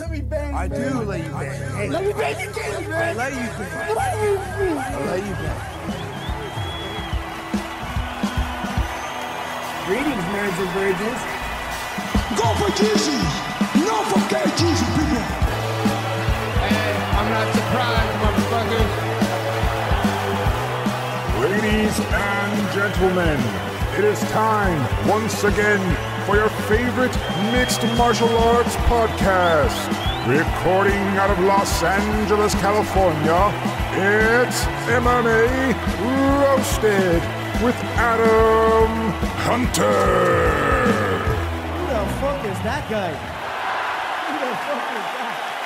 Let me bang you, I do let you bang. Let me bang you, Casey, man. I let you bang. Greetings, marriage and virgins. Go for Jesus. No for KG's, people. And I'm not surprised, motherfuckers. Ladies and gentlemen, it is time once again for your favorite mixed martial arts podcast. Recording out of Los Angeles, California, it's MMA Roasted with Adam Hunter. Who the fuck is that guy?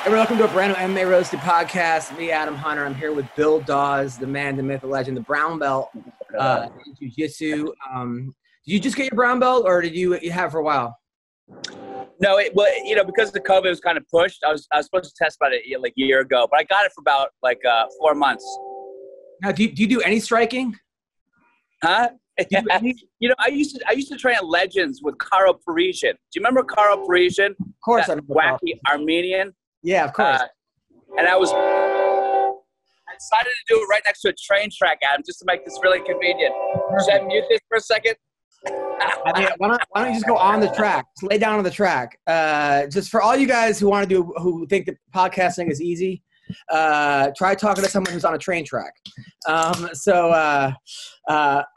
Hey, welcome to a brand new MMA Roasted podcast. Me, Adam Hunter. I'm here with Bill Dawes, the man, the myth, the legend, the brown belt in jiu-jitsu. Did you just get your brown belt, or did you have for a while? No, because the COVID was kind of pushed. I was supposed to test about it like a year ago, but I got it for about 4 months. Now, do you do any striking? Huh? Yeah. I used to train at Legends with Carl Parisian. Do you remember Carl Parisian? Of course, that I remember. Wacky Armenian. Yeah, of course. And I decided to do it right next to a train track, Adam, just to make this really convenient. Perfect. Should I mute this for a second? I mean, why don't you just go on the track? Just lay down on the track. Just for all you guys who think that podcasting is easy, try talking to someone who's on a train track. I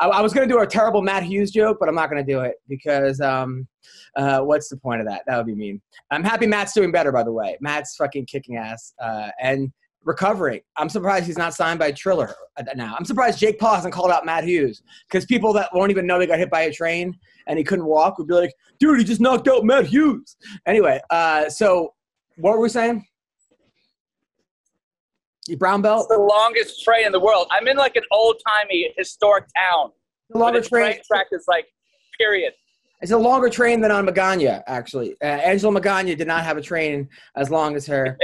was going to do a terrible Matt Hughes joke, but I'm not going to do it because what's the point of that? That would be mean. I'm happy Matt's doing better, by the way. Matt's fucking kicking ass and recovering. I'm surprised he's not signed by Triller now. I'm surprised Jake Paul hasn't called out Matt Hughes, because people that won't even know they got hit by a train and he couldn't walk would be like, dude, he just knocked out Matt Hughes. Anyway, so what were we saying? Your brown belt? It's the longest train in the world. I'm in like an old-timey historic town. The longest train track is like, period. It's a longer train than on Magana, actually. Angela Magana did not have a train as long as her.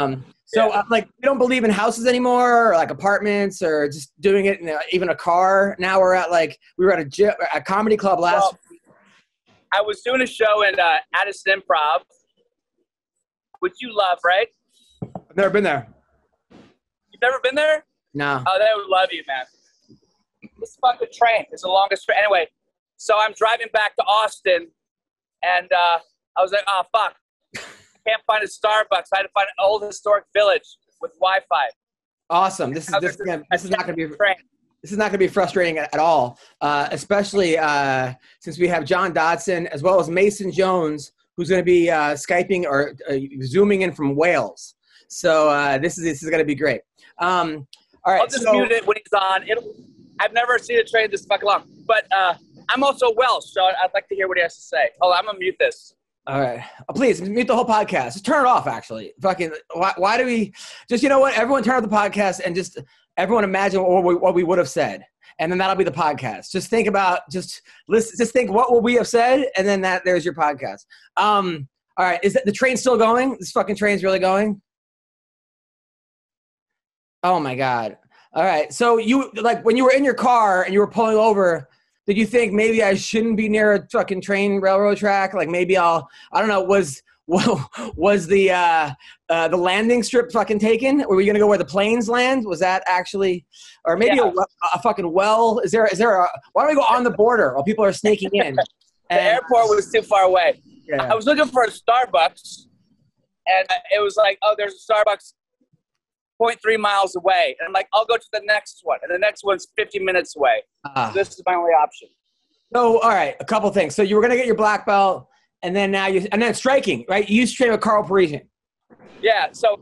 We don't believe in houses anymore, or like apartments, or just doing it in even a car. Now we're at we were at a comedy club last week. I was doing a show in Addison Improv, which you love, right? I've never been there. You've never been there? No. Oh, they would love you, man. This fucking train is the longest train. Anyway. So I'm driving back to Austin, and I was like, oh, fuck. I can't find a Starbucks. I had to find an old historic village with Wi-Fi. Awesome. This is not going to be frustrating at all, especially since we have John Dodson as well as Mason Jones, who's going to be Skyping or Zooming in from Wales. So this is going to be great. All right. I'll just mute it when he's on. I've never seen a train this fucking long, but I'm also Welsh, so I'd like to hear what he has to say. Hold on, I'm going to mute this. All right. Oh, please, mute the whole podcast. Just turn it off, actually. Fucking, why do we – just, you know what? Everyone turn off the podcast and just everyone imagine what we would have said, and then that'll be the podcast. Just think about – just think what would we have said, and then there's your podcast. All right. Is the train still going? This fucking train's really going? Oh, my God. All right. So you – when you were in your car and you were pulling over – did you think maybe I shouldn't be near a fucking train railroad track? Like maybe I don't know, was the landing strip fucking taken? Were we going to go where the planes land? Was that actually, or maybe a fucking well? Is there why don't we go on the border while people are sneaking in? The airport was too far away. Yeah. I was looking for a Starbucks, and it was like, oh, there's a Starbucks 0.3 miles away. And I'm like, I'll go to the next one. And the next one's 50 minutes away. So this is my only option. So, all right, a couple things. So you were going to get your black belt, and then now and then striking, right? You used to train with Carl Parisian. Yeah, so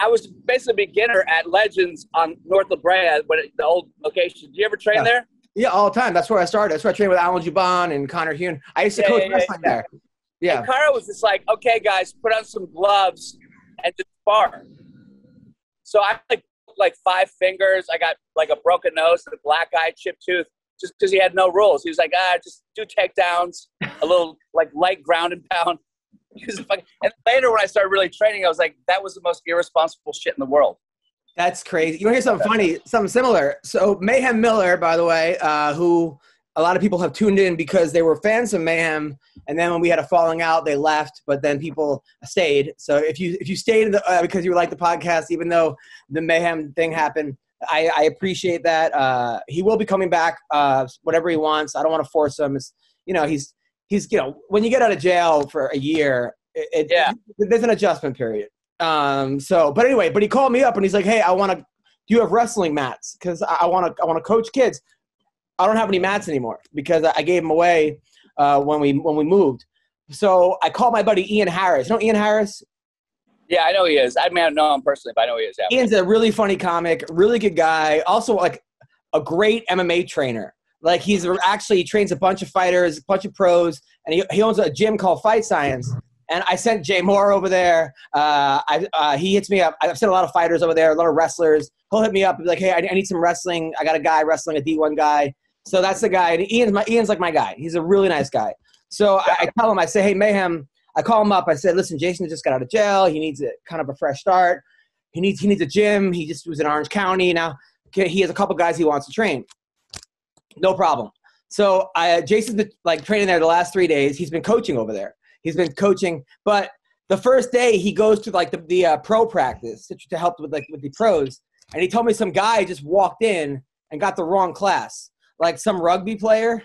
I was basically a beginner at Legends on North La Brea, the old location. Did you ever train there? Yeah, all the time. That's where I started. That's where I trained with Alan Juban and Connor Hune. I used to coach wrestling there. Yeah. And Carl was just like, okay, guys, put on some gloves and just spar. So I like 5 fingers. I got a broken nose and a black eye, chipped tooth, just because he had no rules. He was like, just do takedowns, a little light ground and pound. And later when I started really training, I was like, that was the most irresponsible shit in the world. That's crazy. You want to hear something funny, something similar? So Mayhem Miller, by the way, who a lot of people have tuned in because they were fans of Mayhem, and then when we had a falling out, they left, but then people stayed. So if you stayed because you liked the podcast, even though the Mayhem thing happened, I appreciate that. He will be coming back whatever he wants. I don't want to force him. It's, you know, he's you know, when you get out of jail for a year, there's an adjustment period. But anyway, he called me up and he's like, hey, do you have wrestling mats? Because I want to coach kids. I don't have any mats anymore because I gave them away when we moved. So I called my buddy Ian Harris. You know Ian Harris? Yeah, I know he is. I mean, I don't know him personally, but I know he is. Ian's a really funny comic, really good guy. Also, like, a great MMA trainer. Like, he trains a bunch of fighters, a bunch of pros, and he owns a gym called Fight Science. And I sent Jay Moore over there. He hits me up. I've sent a lot of fighters over there, a lot of wrestlers. He'll hit me up and be like, hey, I need some wrestling. I got a guy wrestling, a D1 guy. So that's the guy. And Ian's like my guy. He's a really nice guy. So I tell him, I say, hey, Mayhem. I call him up. I said, listen, Jason just got out of jail. He needs kind of a fresh start. He needs a gym. He just was in Orange County. Now he has a couple guys he wants to train. No problem. So Jason's been, like, training there the last 3 days. He's been coaching over there. He's been coaching. But the first day he goes to, like, the pro practice to help with the pros. And he told me some guy just walked in and got the wrong class. Like, some rugby player,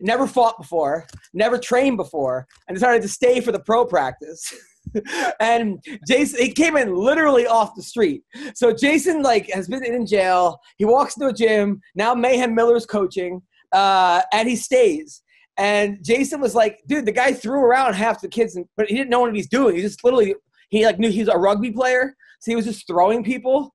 never fought before, never trained before, and decided to stay for the pro practice. And Jason, he came in literally off the street. So Jason, like, has been in jail. He walks to a gym. Now Mayhem Miller's coaching, and he stays. And Jason was like, dude, the guy threw around half the kids, but he didn't know what he was doing. He just literally, he, like, knew he was a rugby player, so he was just throwing people.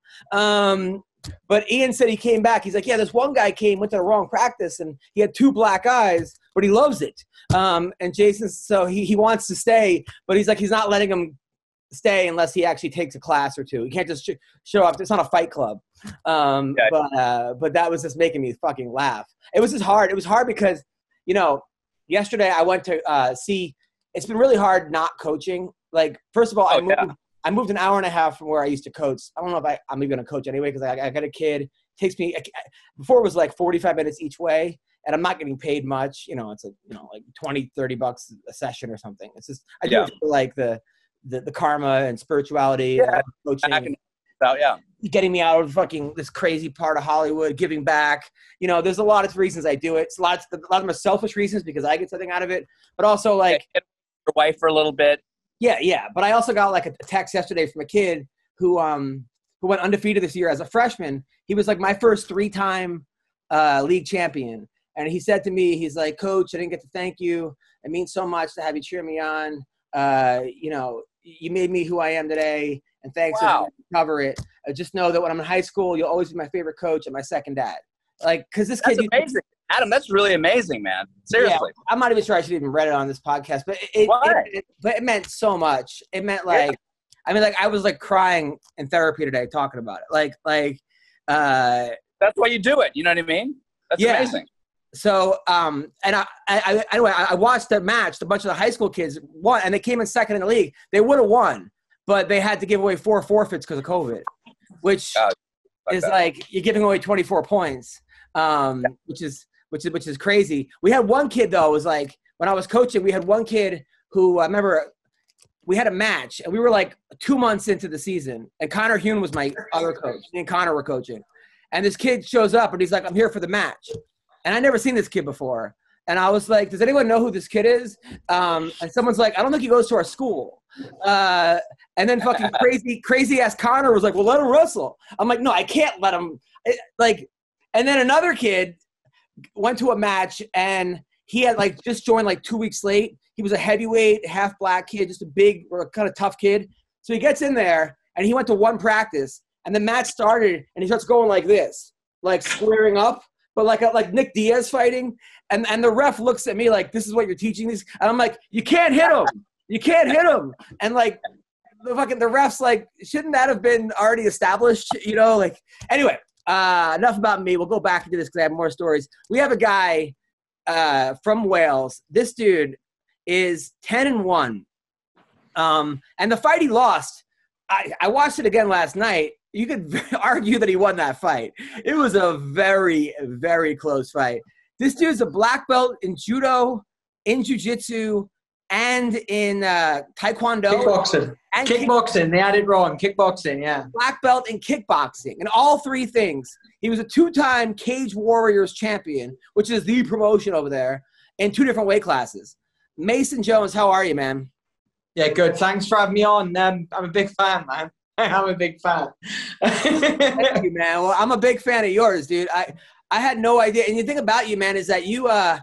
But Ian said he came back. He's like, yeah, this one guy went to the wrong practice, and he had 2 black eyes, but he loves it. And Jason, so he wants to stay, but he's like, he's not letting him stay unless he actually takes a class or 2. He can't just show up. It's not a fight club. But that was just making me fucking laugh. It was just hard. It was hard because, you know, yesterday I went to see – it's been really hard not coaching. Like, first of all, I moved an hour and a half from where I used to coach. I don't know if I'm even going to coach anyway because I got a kid. It takes me – before it was like 45 minutes each way, and I'm not getting paid much. You know, it's like, you know, like $20, $30 a session or something. It's just – I do it for, like, the karma and spirituality and coaching. Getting me out of fucking this crazy part of Hollywood, giving back. You know, there's a lot of reasons I do it. It's a lot of them are selfish reasons because I get something out of it. But also, like – your wife for a little bit. Yeah. But I also got, like, a text yesterday from a kid who went undefeated this year as a freshman. He was, like, my first 3-time league champion. And he said to me, he's like, Coach, I didn't get to thank you. It means so much to have you cheer me on. You know, you made me who I am today. And thanks for covering it. I just know that when I'm in high school, you'll always be my favorite coach and my second dad. Like, because this kid – That's amazing. Adam, that's really amazing, man. Seriously. Yeah, I'm not even sure I should even read it on this podcast, but it meant so much. It meant, like, I mean, like, I was, like, crying in therapy today talking about it. That's why you do it. You know what I mean? That's amazing. So, and I watched the match. A bunch of the high school kids won, and they came in second in the league. They would have won, but they had to give away 4 forfeits because of COVID, which is like you're giving away 24 points, which is crazy. We had one kid, though, was like, when I was coaching, we had one kid who, I remember we had a match and we were like 2 months into the season, and Connor Hune was my other coach. Me and Connor were coaching, and this kid shows up and he's like, I'm here for the match. And I never seen this kid before. And I was like, does anyone know who this kid is? And someone's like, I don't think he goes to our school. And then fucking crazy ass Connor was like, well, let him wrestle. I'm like, no, I can't let him. And then another kid went to a match, and he had, like, just joined, like, 2 weeks late. He was a heavyweight, half black kid, just a big, kind of tough kid. So he gets in there, and he went to one practice, and the match started, and he starts going like this, like, squaring up, but like Nick Diaz fighting. And the ref looks at me like, this is what you're teaching these? And I'm like, you can't hit him. You can't hit him. And, like, the ref's like, shouldn't that have been already established? You know, like, anyway. Enough about me. We'll go back into this because I have more stories. We have a guy from Wales. This dude is 10-1. And the fight he lost, I watched it again last night. You could argue that he won that fight. It was a very, very close fight. This dude's a black belt in judo, in jiu-jitsu, and in taekwondo. Kickboxing. And kickboxing. They had it wrong. Kickboxing, yeah. Black belt in kickboxing. In all three things. He was a two-time Cage Warriors champion, which is the promotion over there, in two different weight classes. Mason Jones, how are you, man? Yeah, good. Thanks for having me on. I'm a big fan, man. I'm a big fan. Thank you, man. Well, I'm a big fan of yours, dude. I had no idea. And the thing about you, man, is that you – there's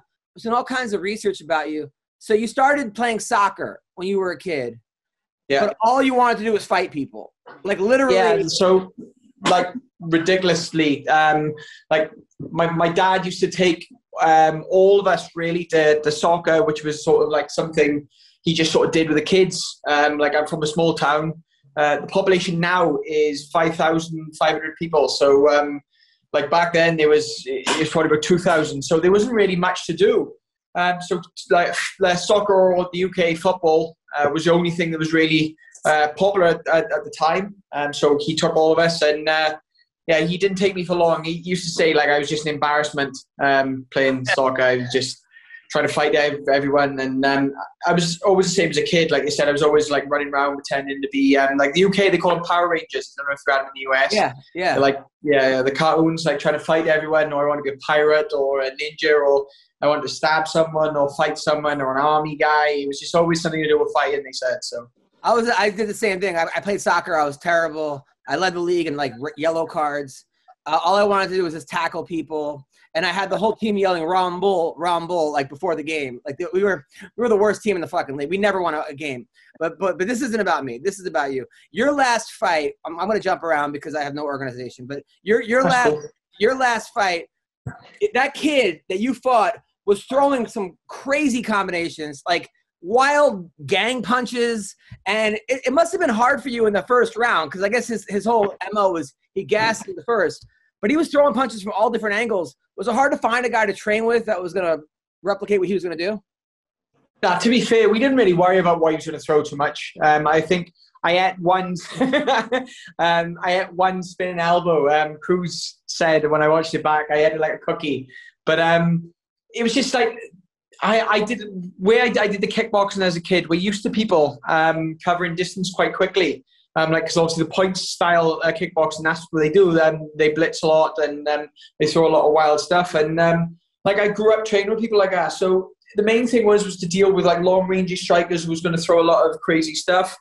all kinds of research about you. So you started playing soccer when you were a kid. Yeah. But all you wanted to do was fight people. Like, literally. Yeah, so, like, ridiculously. Like, my dad used to take all of us, really, to the soccer, which was sort of like something he just sort of did with the kids. Like, I'm from a small town. The population now is 5,500 people. So, like back then, it was probably about 2,000. So there wasn't really much to do. So like soccer or the UK football was the only thing that was really popular at the time. So he took all of us, and yeah, he didn't take me for long. He used to say like I was just an embarrassment playing soccer. I was just trying to fight everyone, and I was always the same as a kid. Like I said, I was always like running around pretending to be like the UK, they call them Power Rangers. I don't know if you've got them in the US. Yeah, yeah. They're like, yeah, the cartoons, like trying to fight everyone, or I want to be a pirate or a ninja, or I want to stab someone or fight someone or an army guy. It was just always something to do with fighting, they said. So I did the same thing. I played soccer. I was terrible. I led the league in like yellow cards. All I wanted to do was just tackle people. And I had the whole team yelling "Rumble, Rumble!" like before the game. Like we were the worst team in the fucking league. We never won a game. But this isn't about me. This is about you. Your last fight. I'm going to jump around because I have no organization. But your last fight, that kid that you fought was throwing some crazy combinations, like wild gang punches, and it must have been hard for you in the first round because I guess his whole MO was he gassed in the first. But he was throwing punches from all different angles. Was it hard to find a guy to train with that was going to replicate what he was going to do? Nah, to be fair, we didn't really worry about why he was going to throw too much. I think I had one spinning elbow. Cruz said when I watched it back, I had like a cookie. But it was just like I did the kickboxing as a kid. We're used to people covering distance quite quickly. Like, because obviously the point style kickboxing, that's what they do. They blitz a lot, and they throw a lot of wild stuff. And like, I grew up training with people like that. So the main thing was to deal with like long rangey strikers who was going to throw a lot of crazy stuff.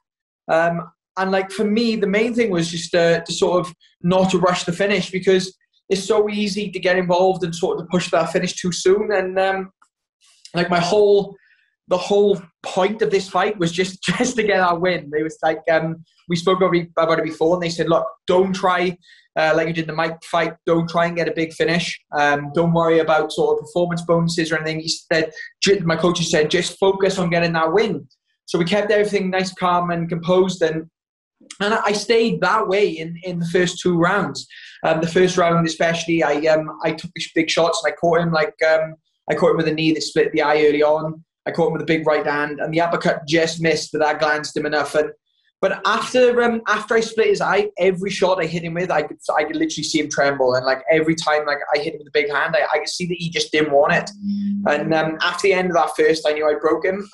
And like for me, the main thing was just to sort of not to rush the finish, because it's so easy to get involved and sort of to push that finish too soon. And like the whole point of this fight was just to get our win. It was like we spoke about it before, and they said, look, don't try like you did the Mike fight, don't try and get a big finish, don't worry about sort of performance bonuses or anything. He said, my coaches said, just focus on getting that win. So we kept everything nice, calm and composed, and I stayed that way in the first two rounds. The first round especially, I took big shots, and I caught him with a knee that split the eye early on. I caught him with a big right hand, and the uppercut just missed, but I glanced him enough. But after I split his eye, every shot I hit him with, I could literally see him tremble. And like every time, like I hit him with a big hand, I could see that he just didn't want it. And after the end of that first, I knew I broke him.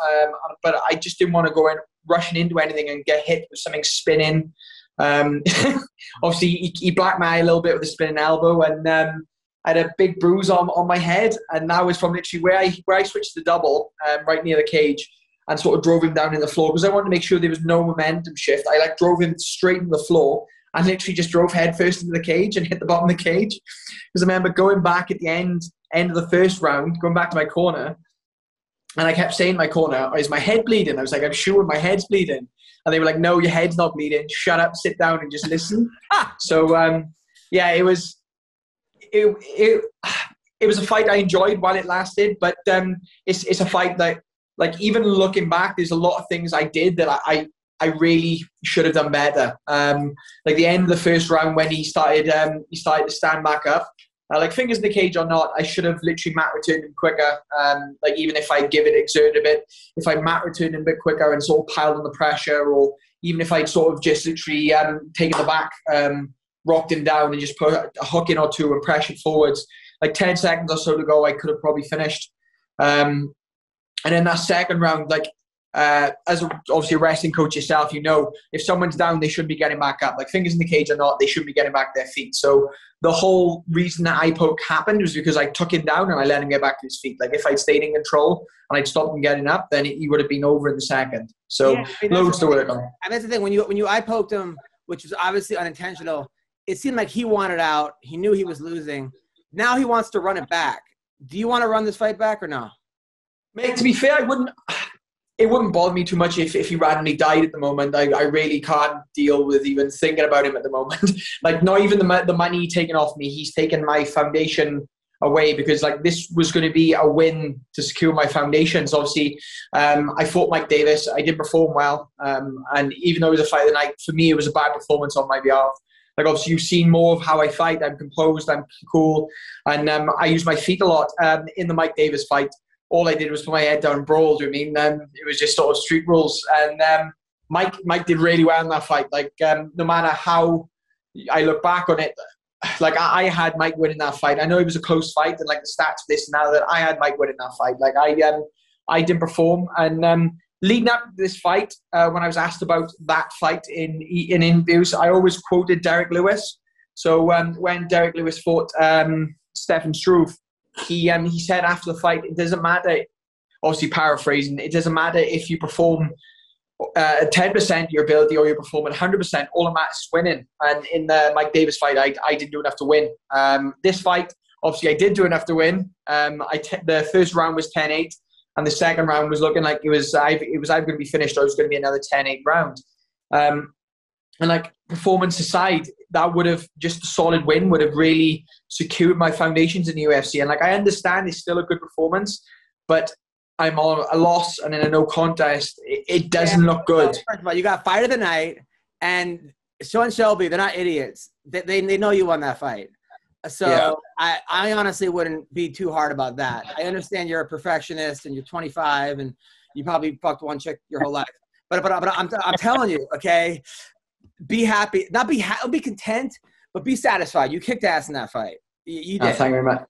But I just didn't want to go in rushing into anything and get hit with something spinning. Obviously, he blacked my eye a little bit with a spinning elbow, and I had a big bruise on my head, and that was from literally where I switched to double, right near the cage, and sort of drove him down in the floor because I wanted to make sure there was no momentum shift. I like drove him straight into the floor and literally just drove headfirst into the cage and hit the bottom of the cage. Because I remember going back at the end of the first round, going back to my corner, and I kept saying to my corner, is my head bleeding? I was like, I'm sure my head's bleeding. And they were like, no, your head's not bleeding. Shut up, sit down and just listen. So, yeah, it was... It was a fight I enjoyed while it lasted, but it's a fight that, like, even looking back, there's a lot of things I did that I really should have done better. Like the end of the first round when he started to stand back up, like fingers in the cage or not, I should have literally mat returned him quicker. Like even if I exerted a bit, if I mat returned him a bit quicker and sort of piled on the pressure, or even if I'd sort of just literally taken the back. Rocked him down and just put a hook in or two and pressured forwards. like 10 seconds or so to go, I could have probably finished. And in that second round, like, as obviously a wrestling coach yourself, you know, if someone's down, they should be getting back up. Like, fingers in the cage or not, they should be getting back their feet. So the whole reason that eye poke happened was because I took him down and I let him get back to his feet. Like, if I'd stayed in control and I'd stopped him getting up, then he would have been over in the second. So yeah, I mean, loads to work on. And that's the thing, when you eye poked him, which was obviously unintentional, it seemed like he wanted out. He knew he was losing. Now he wants to run it back. Do you want to run this fight back or no? Mate, to be fair, it wouldn't bother me too much if he randomly died at the moment. I really can't deal with even thinking about him at the moment. Like, not even the money taken off me. He's taken my foundation away because, like, this was going to be a win to secure my foundations. Obviously, I fought Mike Davis. I did perform well. And even though it was a fight of the night, for me, it was a bad performance on my behalf. Like, obviously, you've seen more of how I fight. I'm composed. I'm cool. And I use my feet a lot in the Mike Davis fight. All I did was put my head down and brawl. I mean, it was just sort of street rules. And Mike did really well in that fight. Like, no matter how I look back on it, like, I had Mike winning that fight. I know it was a close fight, and like the stats, this and that, I had Mike winning that fight. Like, I didn't perform. And leading up to this fight, when I was asked about that fight in interviews, I always quoted Derek Lewis. So when Derek Lewis fought Stefan Struve, he said after the fight, it doesn't matter, obviously paraphrasing, it doesn't matter if you perform 10% of your ability or you perform at 100%, all that matters is winning. And in the Mike Davis fight, I didn't do enough to win. This fight, obviously I did do enough to win. The first round was 10-8, and the second round was looking like it was either going to be finished or it was going to be another 10-8 round. And like, performance aside, that would have just a solid win would have really secured my foundations in the UFC. And like, I understand it's still a good performance, but I'm on a loss and in a no contest, it doesn't look good. First of all, you got fight of the night, and Sean Shelby, they're not idiots. They know you won that fight. So yeah. I honestly wouldn't be too hard about that. I understand you're a perfectionist and you're 25 and you probably fucked one chick your whole life. But I'm telling you, okay? Be happy, be content, but be satisfied. You kicked ass in that fight. You did. Oh, thank you very much.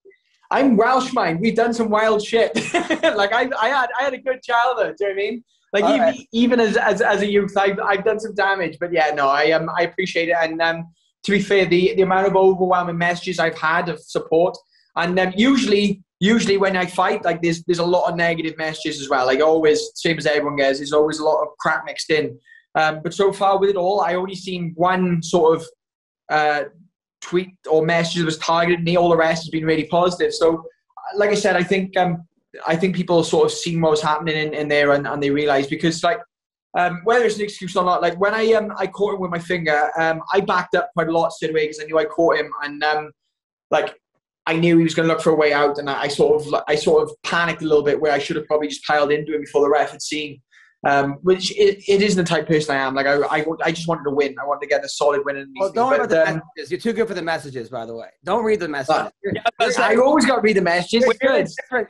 I'm Welsh, man. We've done some wild shit. Like, I had a good childhood. Do you know what I mean? Like, even as a youth, I've done some damage. But yeah, no, I appreciate it. And to be fair, the amount of overwhelming messages I've had of support, and usually when I fight, like, there's a lot of negative messages as well. Like, always, same as everyone gets, there's always a lot of crap mixed in. But so far with it all, I only seen one sort of tweet or message that was targeted at me. All the rest has been really positive. So, like I said, I think people sort of seen what was happening in there, and they realise, because like, whether it's an excuse or not, like, when I caught him with my finger, I backed up quite a lot straight away because I knew I caught him, and like, I knew he was going to look for a way out, and I sort of panicked a little bit where I should have probably just piled into him before the ref had seen. Which it isn't the type of person I am. Like, I just wanted to win. I wanted to get a solid win. Well, don't read the messages. You're too good for the messages, by the way. Don't read the messages. I always got to read the messages.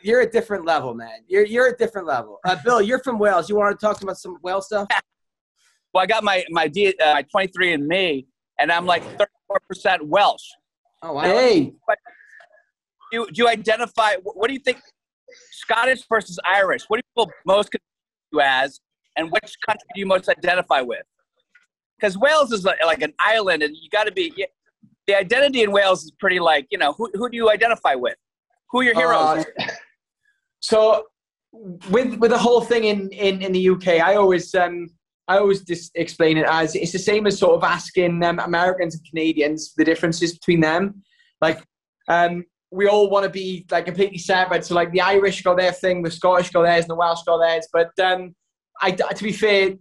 You're a different level, man. You're a different level. Bill, you're from Wales. You want to talk about some Wales stuff? Well, I got my 23andMe, and I'm like 34% Welsh. Oh, wow. Hey. Do you identify – what do you think – Scottish versus Irish, what do you feel most – you as, and which country do you most identify with? Because Wales is like an island, and you got to be the identity in Wales is pretty, like, you know, who do you identify with? Who are your heroes? So with the whole thing in the UK, I always just explain it as, it's the same as sort of asking Americans and Canadians the differences between them. Like, we all want to be like completely separate. So like, the Irish got their thing, the Scottish got theirs, and the Welsh got theirs. But to be fair,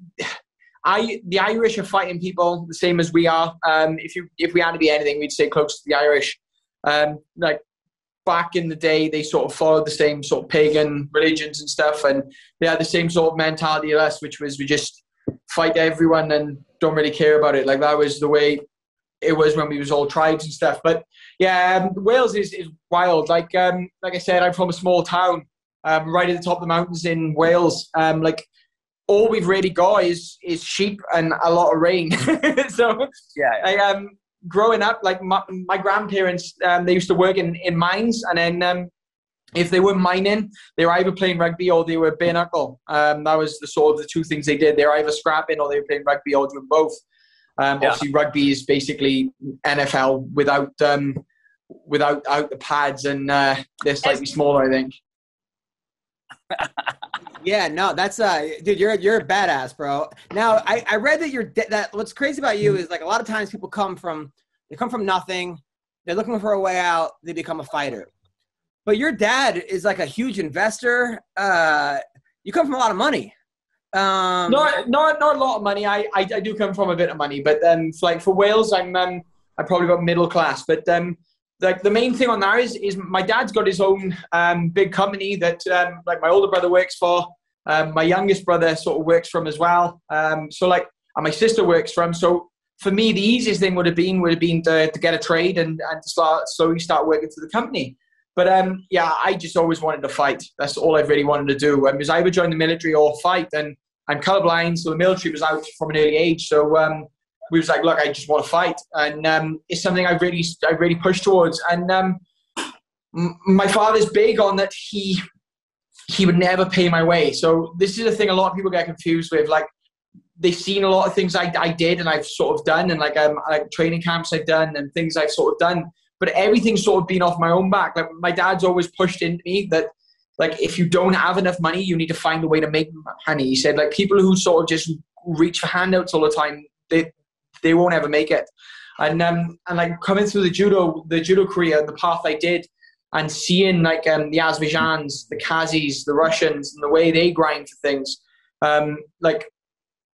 the Irish are fighting people the same as we are. If we had to be anything, we'd stay close to the Irish. Like, back in the day, they sort of followed the same sort of pagan religions and stuff, and they had the same sort of mentality as us, which was, we just fight everyone and don't really care about it. Like, that was the way it was when we was all tribes and stuff. But yeah, Wales is wild. Like I said, I'm from a small town, right at the top of the mountains in Wales. Like, all we've really got is sheep and a lot of rain. So yeah, growing up, like my grandparents, they used to work in mines, and then if they were mining, they were either playing rugby or they were bare knuckle. That was the sort of the two things they did. They were either scrapping or they were playing rugby or doing both. Obviously, rugby is basically NFL without the pads, and they're slightly smaller, I think. Yeah, no, that's dude, you're a badass, bro. Now, I read that that what's crazy about you is, like, a lot of times people come from nothing, they're looking for a way out, they become a fighter. But your dad is like a huge investor. You come from a lot of money. Not a lot of money. I do come from a bit of money, but like for Wales, I'm probably about middle class, but like the main thing on that is my dad's got his own big company that like my older brother works for, my youngest brother sort of works from as well. So like, and my sister works from. So for me, the easiest thing would have been to get a trade and to slowly start working for the company. But yeah, I just always wanted to fight. That's all I really wanted to do. Because I would join the military or fight, and I'm colorblind, so the military was out from an early age. So we was like, look, I just want to fight, and it's something I really pushed towards. And my father's big on that. He would never pay my way. So this is a thing a lot of people get confused with. Like, they've seen a lot of things I did and I've sort of done, and like training camps I've done and things I've sort of done. But everything's sort of been off my own back. Like, my dad's always pushed into me that, like, if you don't have enough money, you need to find a way to make money. He said, like, people who sort of just reach for handouts all the time, they won't ever make it. And like coming through the judo career, the path I did, and seeing like the Azerbaijans, the Kazis, the Russians, and the way they grind for things, like,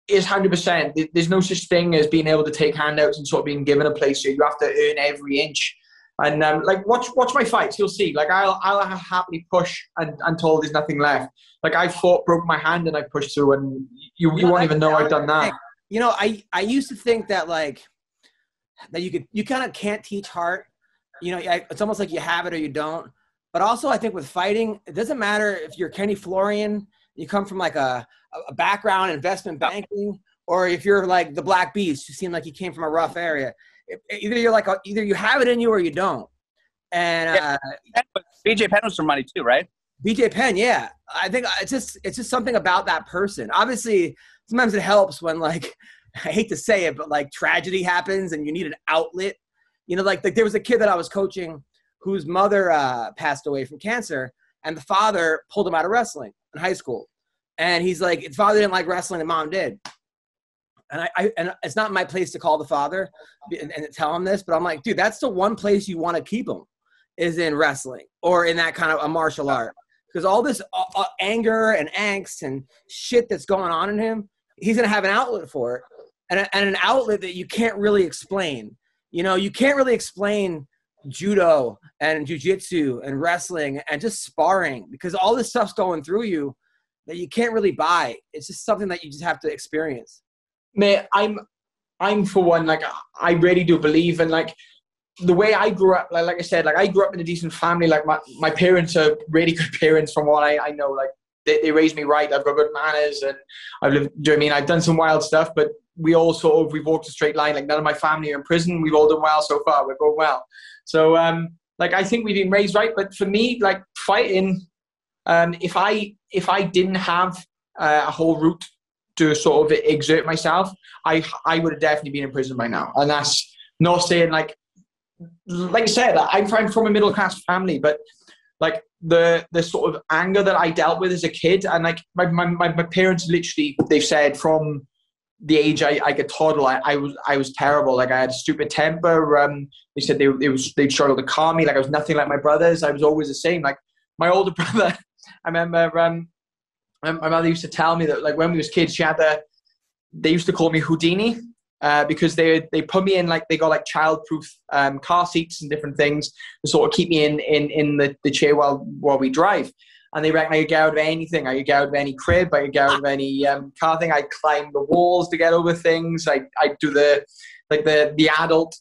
is 100%. There's no such thing as being able to take handouts and sort of being given a place. So you have to earn every inch. And like watch my fights, you'll see. Like, I'll happily push until there's nothing left. Like, I fought, broke my hand, and I pushed through, and you won't even know I've done that. You know, I used to think that, like, that you kind of can't teach heart. You know, it's almost like you have it or you don't. But also, I think with fighting, it doesn't matter if you're Kenny Florian, you come from like a background investment banking, or if you're like the Black Beast, you seem like you came from a rough area. Either you have it in you or you don't. And BJ Penn was from money too, right? BJ Penn, yeah. I think it's just something about that person. Obviously, sometimes it helps when, like, I hate to say it, but like tragedy happens and you need an outlet. You know, like there was a kid that I was coaching whose mother passed away from cancer, and the father pulled him out of wrestling in high school. And he's like, his father didn't like wrestling, and mom did. And and it's not my place to call the father and tell him this, but I'm like, dude, that's the one place you want to keep him is in wrestling or in that kind of a martial art. Because all this anger and angst and shit that's going on in him, he's going to have an outlet for it, and an outlet that you can't really explain. You know, you can't really explain judo and jiu-jitsu and wrestling and just sparring, because all this stuff's going through you that you can't really buy. It's just something that you just have to experience. Mate, I'm for one, like, I really do believe, and like the way I grew up, like I said, like I grew up in a decent family. Like my parents are really good parents from what I know. Like they raised me right. I've got good manners, and I've lived, do you know what I mean? I've done some wild stuff, but we've walked a straight line. Like none of my family are in prison. We've all done well so far. We're going well. So like, I think we've been raised right. But for me, like fighting, if I didn't have a whole route to sort of exert myself, I would have definitely been in prison by now. And that's not saying, like I said, I'm from a middle class family, but like the sort of anger that I dealt with as a kid, and like my parents literally, they've said from the age I could toddle, I was terrible. Like I had a stupid temper. They said they struggled to calm me. Like I was nothing like my brothers. I was always the same. Like my older brother, I remember. My mother used to tell me that, like, when we was kids, they used to call me Houdini because they put me in, like, they got, like, childproof car seats and different things to sort of keep me in the chair while we drive. And they reckon I could get out of anything. I could get out of any crib. I could get out of any car thing. I'd climb the walls to get over things. I'd do the adult,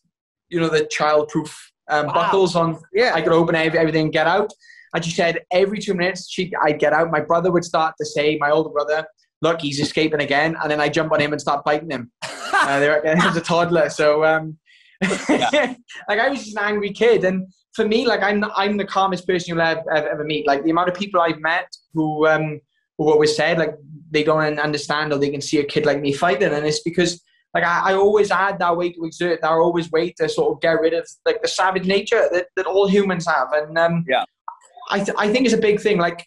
you know, the childproof buckles on. Yeah, I could open everything and get out. And she said every 2 minutes, I'd get out. My brother would start to say, my older brother, look, he's escaping again. And then I jump on him and start biting him. He was a toddler. So Yeah. Like, I was just an angry kid. And for me, like, I'm the calmest person you'll ever meet. Like, the amount of people I've met who always said, like, they don't understand or they can see a kid like me fighting. And it's because, like, I always had that way to exert. I always wait to sort of get rid of, like, the savage nature that all humans have. And I think it's a big thing. Like,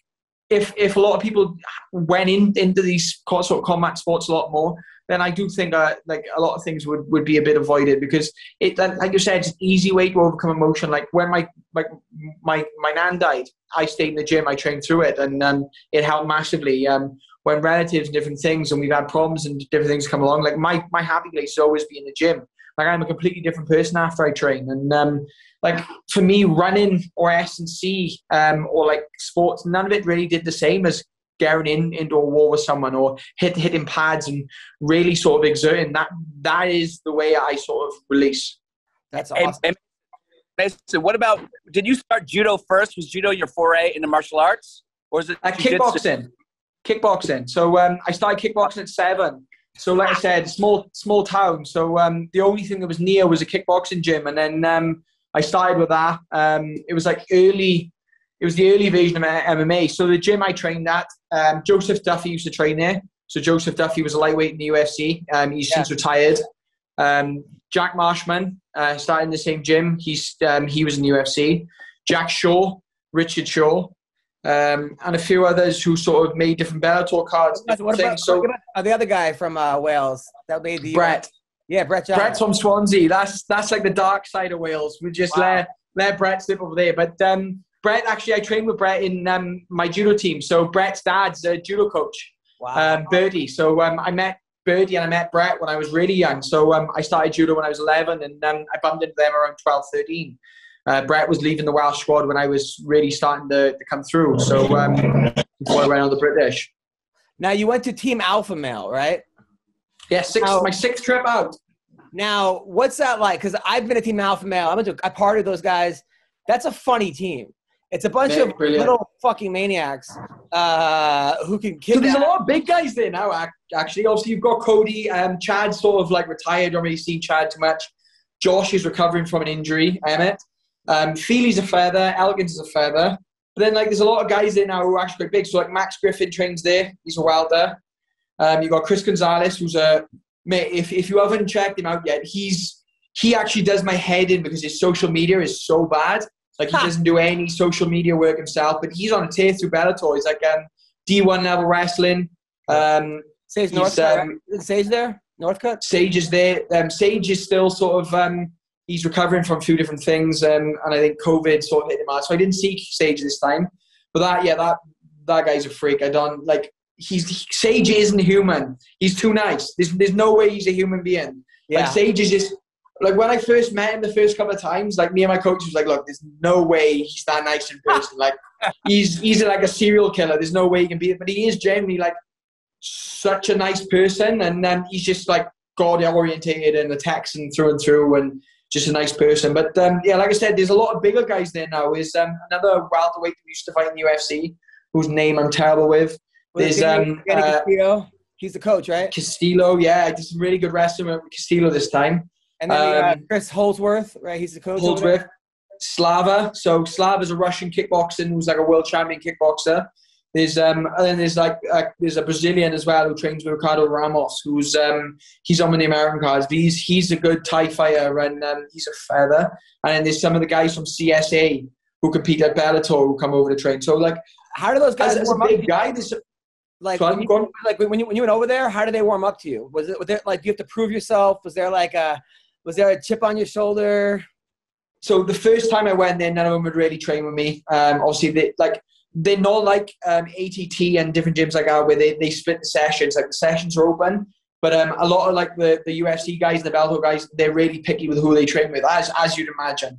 if a lot of people went into these sort of combat sports a lot more, then I do think like a lot of things would be a bit avoided, because it, like you said, it's an easy way to overcome emotion. Like when my nan died, I stayed in the gym, I trained through it, and it helped massively. When relatives and different things, and we've had problems and different things come along, like my happy place has always been the gym. Like I'm a completely different person after I train, and like for me, running or S&C or like sports, none of it really did the same as getting into a war with someone or hitting pads and really sort of exerting. That is the way I sort of release. That's awesome. And so what about? Did you start judo first? Was judo your foray into martial arts, or is it kickboxing? Kickboxing. So I started kickboxing at 7. So like I said, small town. So the only thing that was near was a kickboxing gym. And then I started with that. It was like early, it was the early version of MMA. So the gym I trained at, Joseph Duffy used to train there. So Joseph Duffy was a lightweight in the UFC. He's since retired. Jack Marshman started in the same gym. He was in the UFC. Jack Shaw, Richard Shaw. And a few others who sort of made different Bellator cards. The other guy from Wales that made the Brett. Brett. John. Brett's from Swansea. That's like the dark side of Wales. We just let Brett slip over there. But Brett, actually, I trained with Brett in my judo team. So Brett's dad's a judo coach, Birdie. So I met Birdie and I met Brett when I was really young. So I started judo when I was 11, and I bumped into them around 12, 13. Brett was leaving the Welsh squad when I was really starting to come through. So before I ran on the British. Now you went to Team Alpha Male, right? Yeah, my 6th trip out. Now what's that like? Because I've been a Team Alpha Male. I partied those guys. That's a funny team. It's a bunch of little fucking maniacs who can kill. So there's a lot of big guys there now. Actually, obviously you've got Cody. Chad sort of like retired. I don't really see Chad too much. Josh is recovering from an injury. Feely's a feather, Elgin's is a feather. But then, like, there's a lot of guys there now who are actually quite big. So, like, Max Griffin trains there. He's a welder. You've got Chris Gonzalez, who's a mate. If you haven't checked him out yet, he actually does my head in because his social media is so bad. Like, he doesn't do any social media work himself. But he's on a tear through Bellator. He's, like, D1 level wrestling. Sage Northcutt. Sage there? Northcutt? Sage is there. Sage is still sort of... he's recovering from a few different things, and I think COVID sort of hit him out. So I didn't see Sage this time. But that guy's a freak. I don't like. Sage isn't human. He's too nice. There's no way he's a human being. Yeah. Like Sage is just like when I first met him the first couple of times. Like me and my coach was like, look, there's no way he's that nice in person. Like he's like a serial killer. There's no way he can be it. But he is genuinely like such a nice person, and he's just like God orientated and a Texan through and through, and just a nice person. But like I said, there's a lot of bigger guys there now. Is another welterweight who used to fight in the UFC, whose name I'm terrible with. There's Danny Castillo. He's the coach, right? Castillo, yeah, I did some really good wrestling with Castillo this time. And then Chris Holdsworth, right? He's the coach. Holdsworth, Slava. So Slava's a Russian kickboxer who's like a world champion kickboxer. There's and then there's like there's a Brazilian as well who trains with Ricardo Ramos, who's he's on the American cards. He's a good Thai fighter, and he's a feather. And then there's some of the guys from CSA who compete at Bellator who come over to train. So like, how do those guys? As a big guy, when you went over there, how did they warm up to you? Was there like you have to prove yourself? Was there a chip on your shoulder? So the first time I went there, none of them would really train with me. Obviously, they're not like ATT and different gyms like that where they split the sessions. Like the sessions are open, but a lot of like the UFC guys, the Bellator guys, they're really picky with who they train with, as you'd imagine.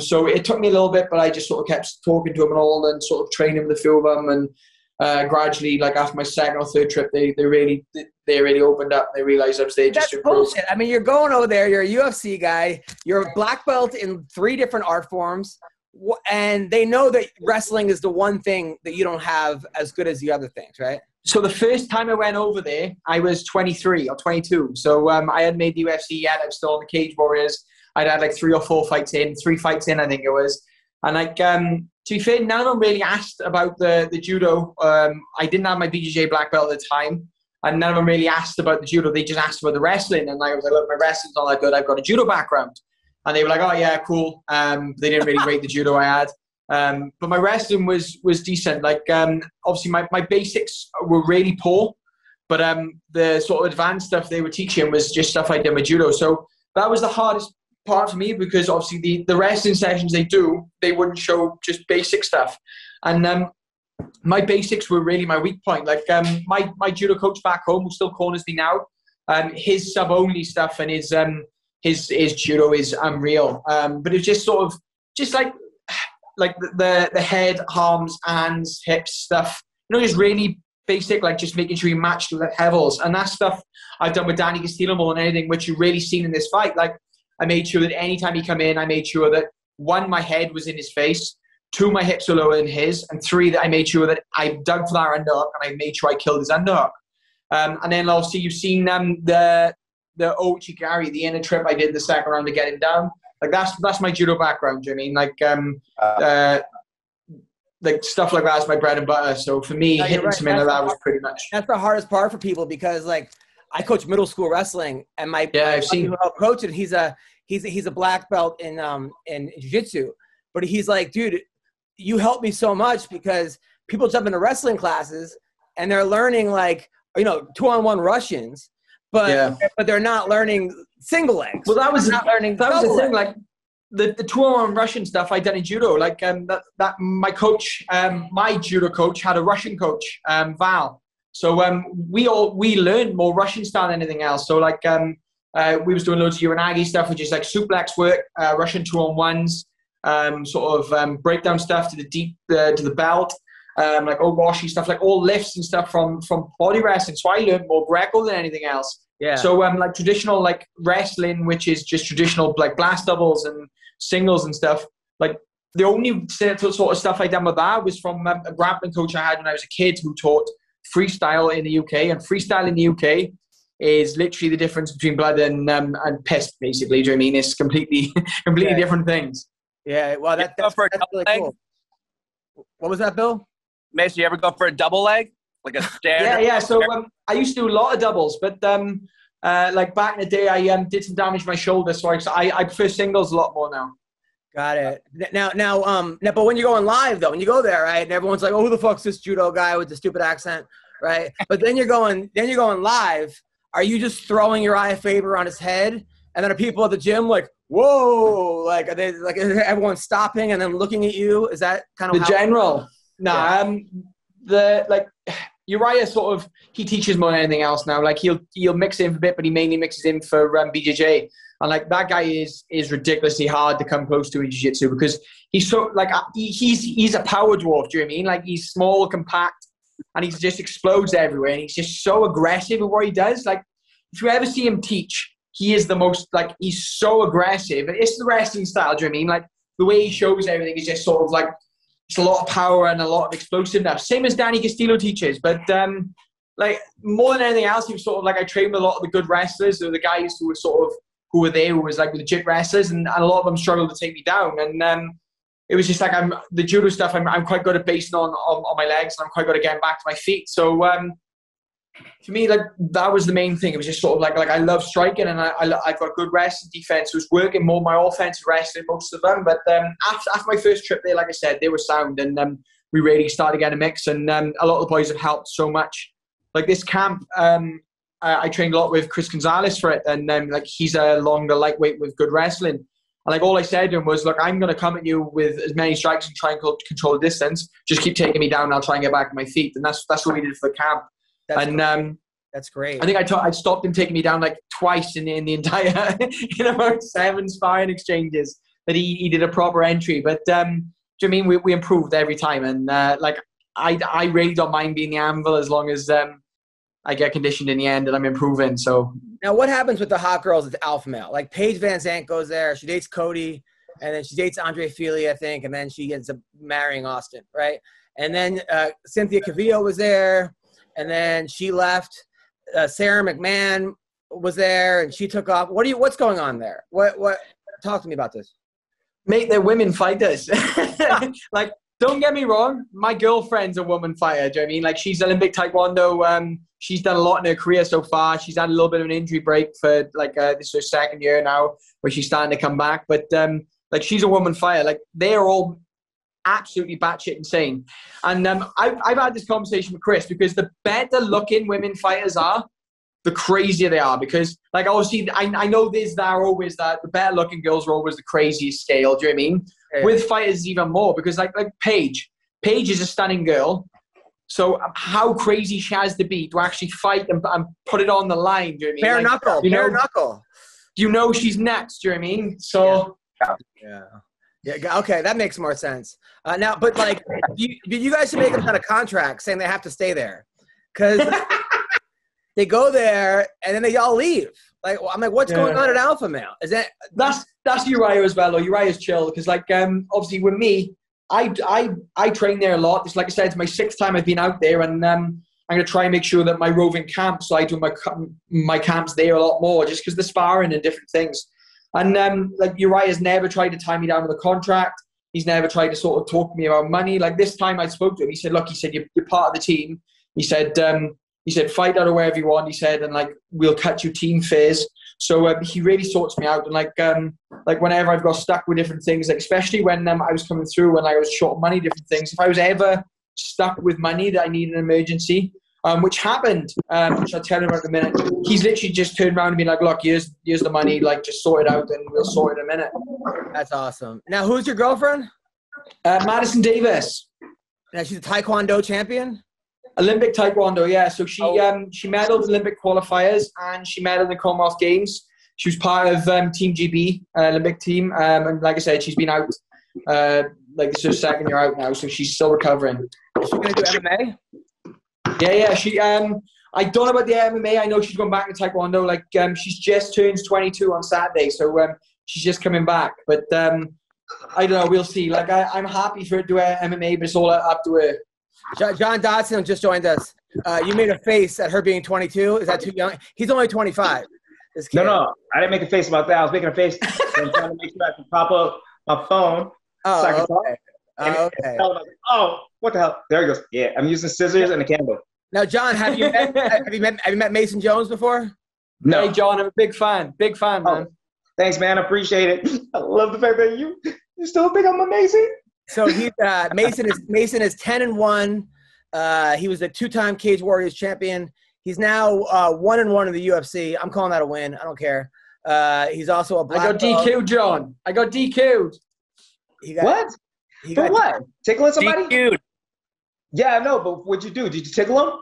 So it took me a little bit, but I just sort of kept talking to them and all, and sort of training with a few of them. And gradually, like after my 2nd or 3rd trip, they really opened up. They realized I was there just to improve. Bullshit. I mean, you're going over there. You're a UFC guy. You're a black belt in 3 different art forms. And they know that wrestling is the one thing that you don't have as good as the other things, right? So the first time I went over there, I was 23 or 22. So I hadn't made the UFC yet. I was still on the Cage Warriors. I'd had like three fights in, I think it was. And like, to be fair, none of them really asked about the judo. I didn't have my BJJ black belt at the time, and none of them really asked about the judo. They just asked about the wrestling, and I was like, look, my wrestling's not that good. I've got a judo background. And they were like, oh, yeah, cool. They didn't really rate the judo I had. But my wrestling was decent. Like, obviously, my basics were really poor, but the sort of advanced stuff they were teaching was just stuff I did with judo. So that was the hardest part for me, because obviously the wrestling sessions they do, they wouldn't show just basic stuff. And my basics were really my weak point. Like, my judo coach back home, who still corners me now, his sub-only stuff and his judo is unreal. But it's just sort of, just like the head, arms, hands, hips stuff, you know, just really basic, like just making sure you match the levels. And that stuff I've done with Danny Castillo more than anything, which you've really seen in this fight. Like, I made sure that anytime he come in, I made sure that 1, my head was in his face, 2, my hips were lower than his, and 3, that I made sure that I dug for that underhook and I made sure I killed his underhook. And then obviously you've seen the Ochigari, the inner trip I did in the second round to get him down. Like that's my judo background. Do you know what I mean? Like like stuff like that is my bread and butter. So for me, hitting some in that was pretty much. That's the hardest part for people, because like I coach middle school wrestling, and my coach, and he's a black belt in jiu-jitsu, but he's like, dude, you helped me so much, because people jump into wrestling classes and they're learning like, you know, 2-on-1 Russians. But, but they're not learning single legs. Well, that was the thing. Like the 2-on-1 Russian stuff I done in judo. Like that my coach, my judo coach had a Russian coach, Val. So we learned more Russian style than anything else. So like we was doing loads of uranagi stuff, which is like suplex work, Russian 2-on-1s, sort of breakdown stuff to the deep to the belt. Like owashi stuff, like all lifts and stuff from body wrestling. So I learned more Greco than anything else. Yeah. So like traditional like wrestling, which is just traditional like blast doubles and singles and stuff. Like the only sort of stuff I done with that was from a grappling coach I had when I was a kid, who taught freestyle in the UK. And freestyle in the UK is literally the difference between blood and piss, basically. Do you know what I mean? It's completely different things. Yeah. Well, that's really cool. What was that, Bill? Mason, you ever go for a double leg? Like a standard? Yeah. So I used to do a lot of doubles, but like back in the day, I did some damage to my shoulder, so I prefer singles a lot more now. Got it. Now, but when you're going live, though, when you go there, right, and everyone's like, oh, who the fuck's this judo guy with the stupid accent, right? But then you're going live, are you just throwing your Uriah Faber on his head? And then are people at the gym like, whoa, like, are they, like, is everyone stopping and then looking at you? Is that kind of the general? No, yeah. Uriah sort of, he teaches more than anything else now. Like he'll mix in for a bit, but he mainly mixes in for BJJ. And like that guy is ridiculously hard to come close to in jiu-jitsu, because he's so like he's a power dwarf. Do you know what I mean? Like he's small, compact, and he just explodes everywhere. And he's just so aggressive at what he does. Like if you ever see him teach, he is the most like, he's so aggressive. And it's the wrestling style. Do you know what I mean? Like the way he shows everything is just sort of like, it's a lot of power and a lot of explosiveness. Same as Danny Castillo teaches, but like more than anything else, he was sort of like, I trained with a lot of the good wrestlers, or the guys who were sort of who was like legit wrestlers, and a lot of them struggled to take me down. And it was just like the judo stuff. I'm quite good at basing on my legs, and I'm quite good at getting back to my feet. So for me, like that was the main thing. It was just sort of like I love striking, and I got good wrestling defense. It was working more my offensive wrestling most of them. But after my first trip there, like I said, they were sound, and we really started getting a mix. And a lot of the boys have helped so much. Like this camp, I trained a lot with Chris Gonzalez for it, and like he's a longer lightweight with good wrestling. And like all I said to him was, look, I'm going to come at you with as many strikes and try and control the distance. Just keep taking me down, and I'll try and get back on my feet. And that's what we did for the camp. That's great. I think I stopped him taking me down like twice in the entire in about 7 sparring exchanges that he did a proper entry. But do you mean we improved every time? And like I really don't mind being the anvil, as long as I get conditioned in the end and I'm improving. So now, what happens with the hot girls at the Alpha Male? Like Paige Van Zandt goes there. She dates Cody, and then she dates Andre Feely, I think, and then she ends up marrying Austin, right? And then Cynthia Cavillo was there. And then she left. Sarah McMahon was there, and she took off. What's going on there? What? talk to me about this. Make their women fighters. Like, don't get me wrong. My girlfriend's a woman fighter. Do you know what I mean? Like, she's Olympic Taekwondo. She's done a lot in her career so far. She's had a little bit of an injury break for, like, this is her second year now where she's starting to come back. But, like, she's a woman fighter. Like, they're all absolutely batshit insane. And I've had this conversation with Chris because the better looking women fighters are, the crazier they are. Because, like, obviously, I know there's that, always that, the better looking girls are always the craziest scale. Do you know what I mean? Yeah. With fighters, even more. Because, like Paige. Paige is a stunning girl. So how crazy she has to be to actually fight and put it on the line. Do you know what I mean? Bare knuckle. You bare knuckle. You know she's next. Do you know what I mean? So. Yeah. Yeah. Okay, that makes more sense. Now, but, like, you guys should make them sign a contract saying they have to stay there. Because they go there and then they all leave. Like, I'm like, what's going on at Alpha Male? Is that that's Uriah as well, or Uriah's chill? Because, like, obviously with me, I train there a lot. It's like I said, it's my 6th time I've been out there, and I'm gonna try and make sure that my roving camps, so I do my camps there a lot more, just because the sparring and different things. And like, Uriah's never tried to tie me down with a contract. He's never tried to sort of talk to me about money. Like, this time I spoke to him. He said, look, he said, you're part of the team. He said, fight out of wherever you want. He said, and, like, we'll cut your team fares. So he really sorts me out. And, like whenever I've got stuck with different things, like, especially when I was coming through, when I was short of money, different things. If I was ever stuck with money that I need an emergency, which happened, which I'll tell him about in a minute, he's literally just turned around and been like, look, here's the money. Like, just sort it out and we'll sort it in a minute. That's awesome. Now, who's your girlfriend? Madison Davis. Now, she's a Taekwondo champion? Olympic Taekwondo, yeah. So she medaled in Olympic qualifiers and she medaled in the Commonwealth Games. She was part of Team GB, Olympic team. And like I said, she's been out, like, this is her 2nd year out now, so she's still recovering. Is she going to do MMA? Yeah. She, I don't know about the MMA. I know she's going back to Taekwondo. Like, she's just turned 22 on Saturday, so she's just coming back. But I don't know. We'll see. Like, I'm happy for her to do MMA, but it's all up to her. John Dodson just joined us. You made a face at her being 22. Is that too young? He's only 25. This kid. No. I didn't make a face about that. I was making a face and trying to make sure I could pop up my phone. Oh, so I could talk. Okay. Oh, what the hell? There he goes. Yeah, I'm using scissors and a candle. Now, John, have you met Mason Jones before? No. Hey, John, I'm a big fan, man. Thanks, man. I appreciate it. I love the fact that you still think I'm amazing. So he's Mason is 10-1. He was a 2-time Cage Warriors champion. He's now 1-1 in the UFC. I'm calling that a win. I don't care. He's also a black belt. I got DQ'd, John. I got DQ'd. What? Tickling somebody? DQ'd. Yeah, I know. But what'd you do? Did you tickle him?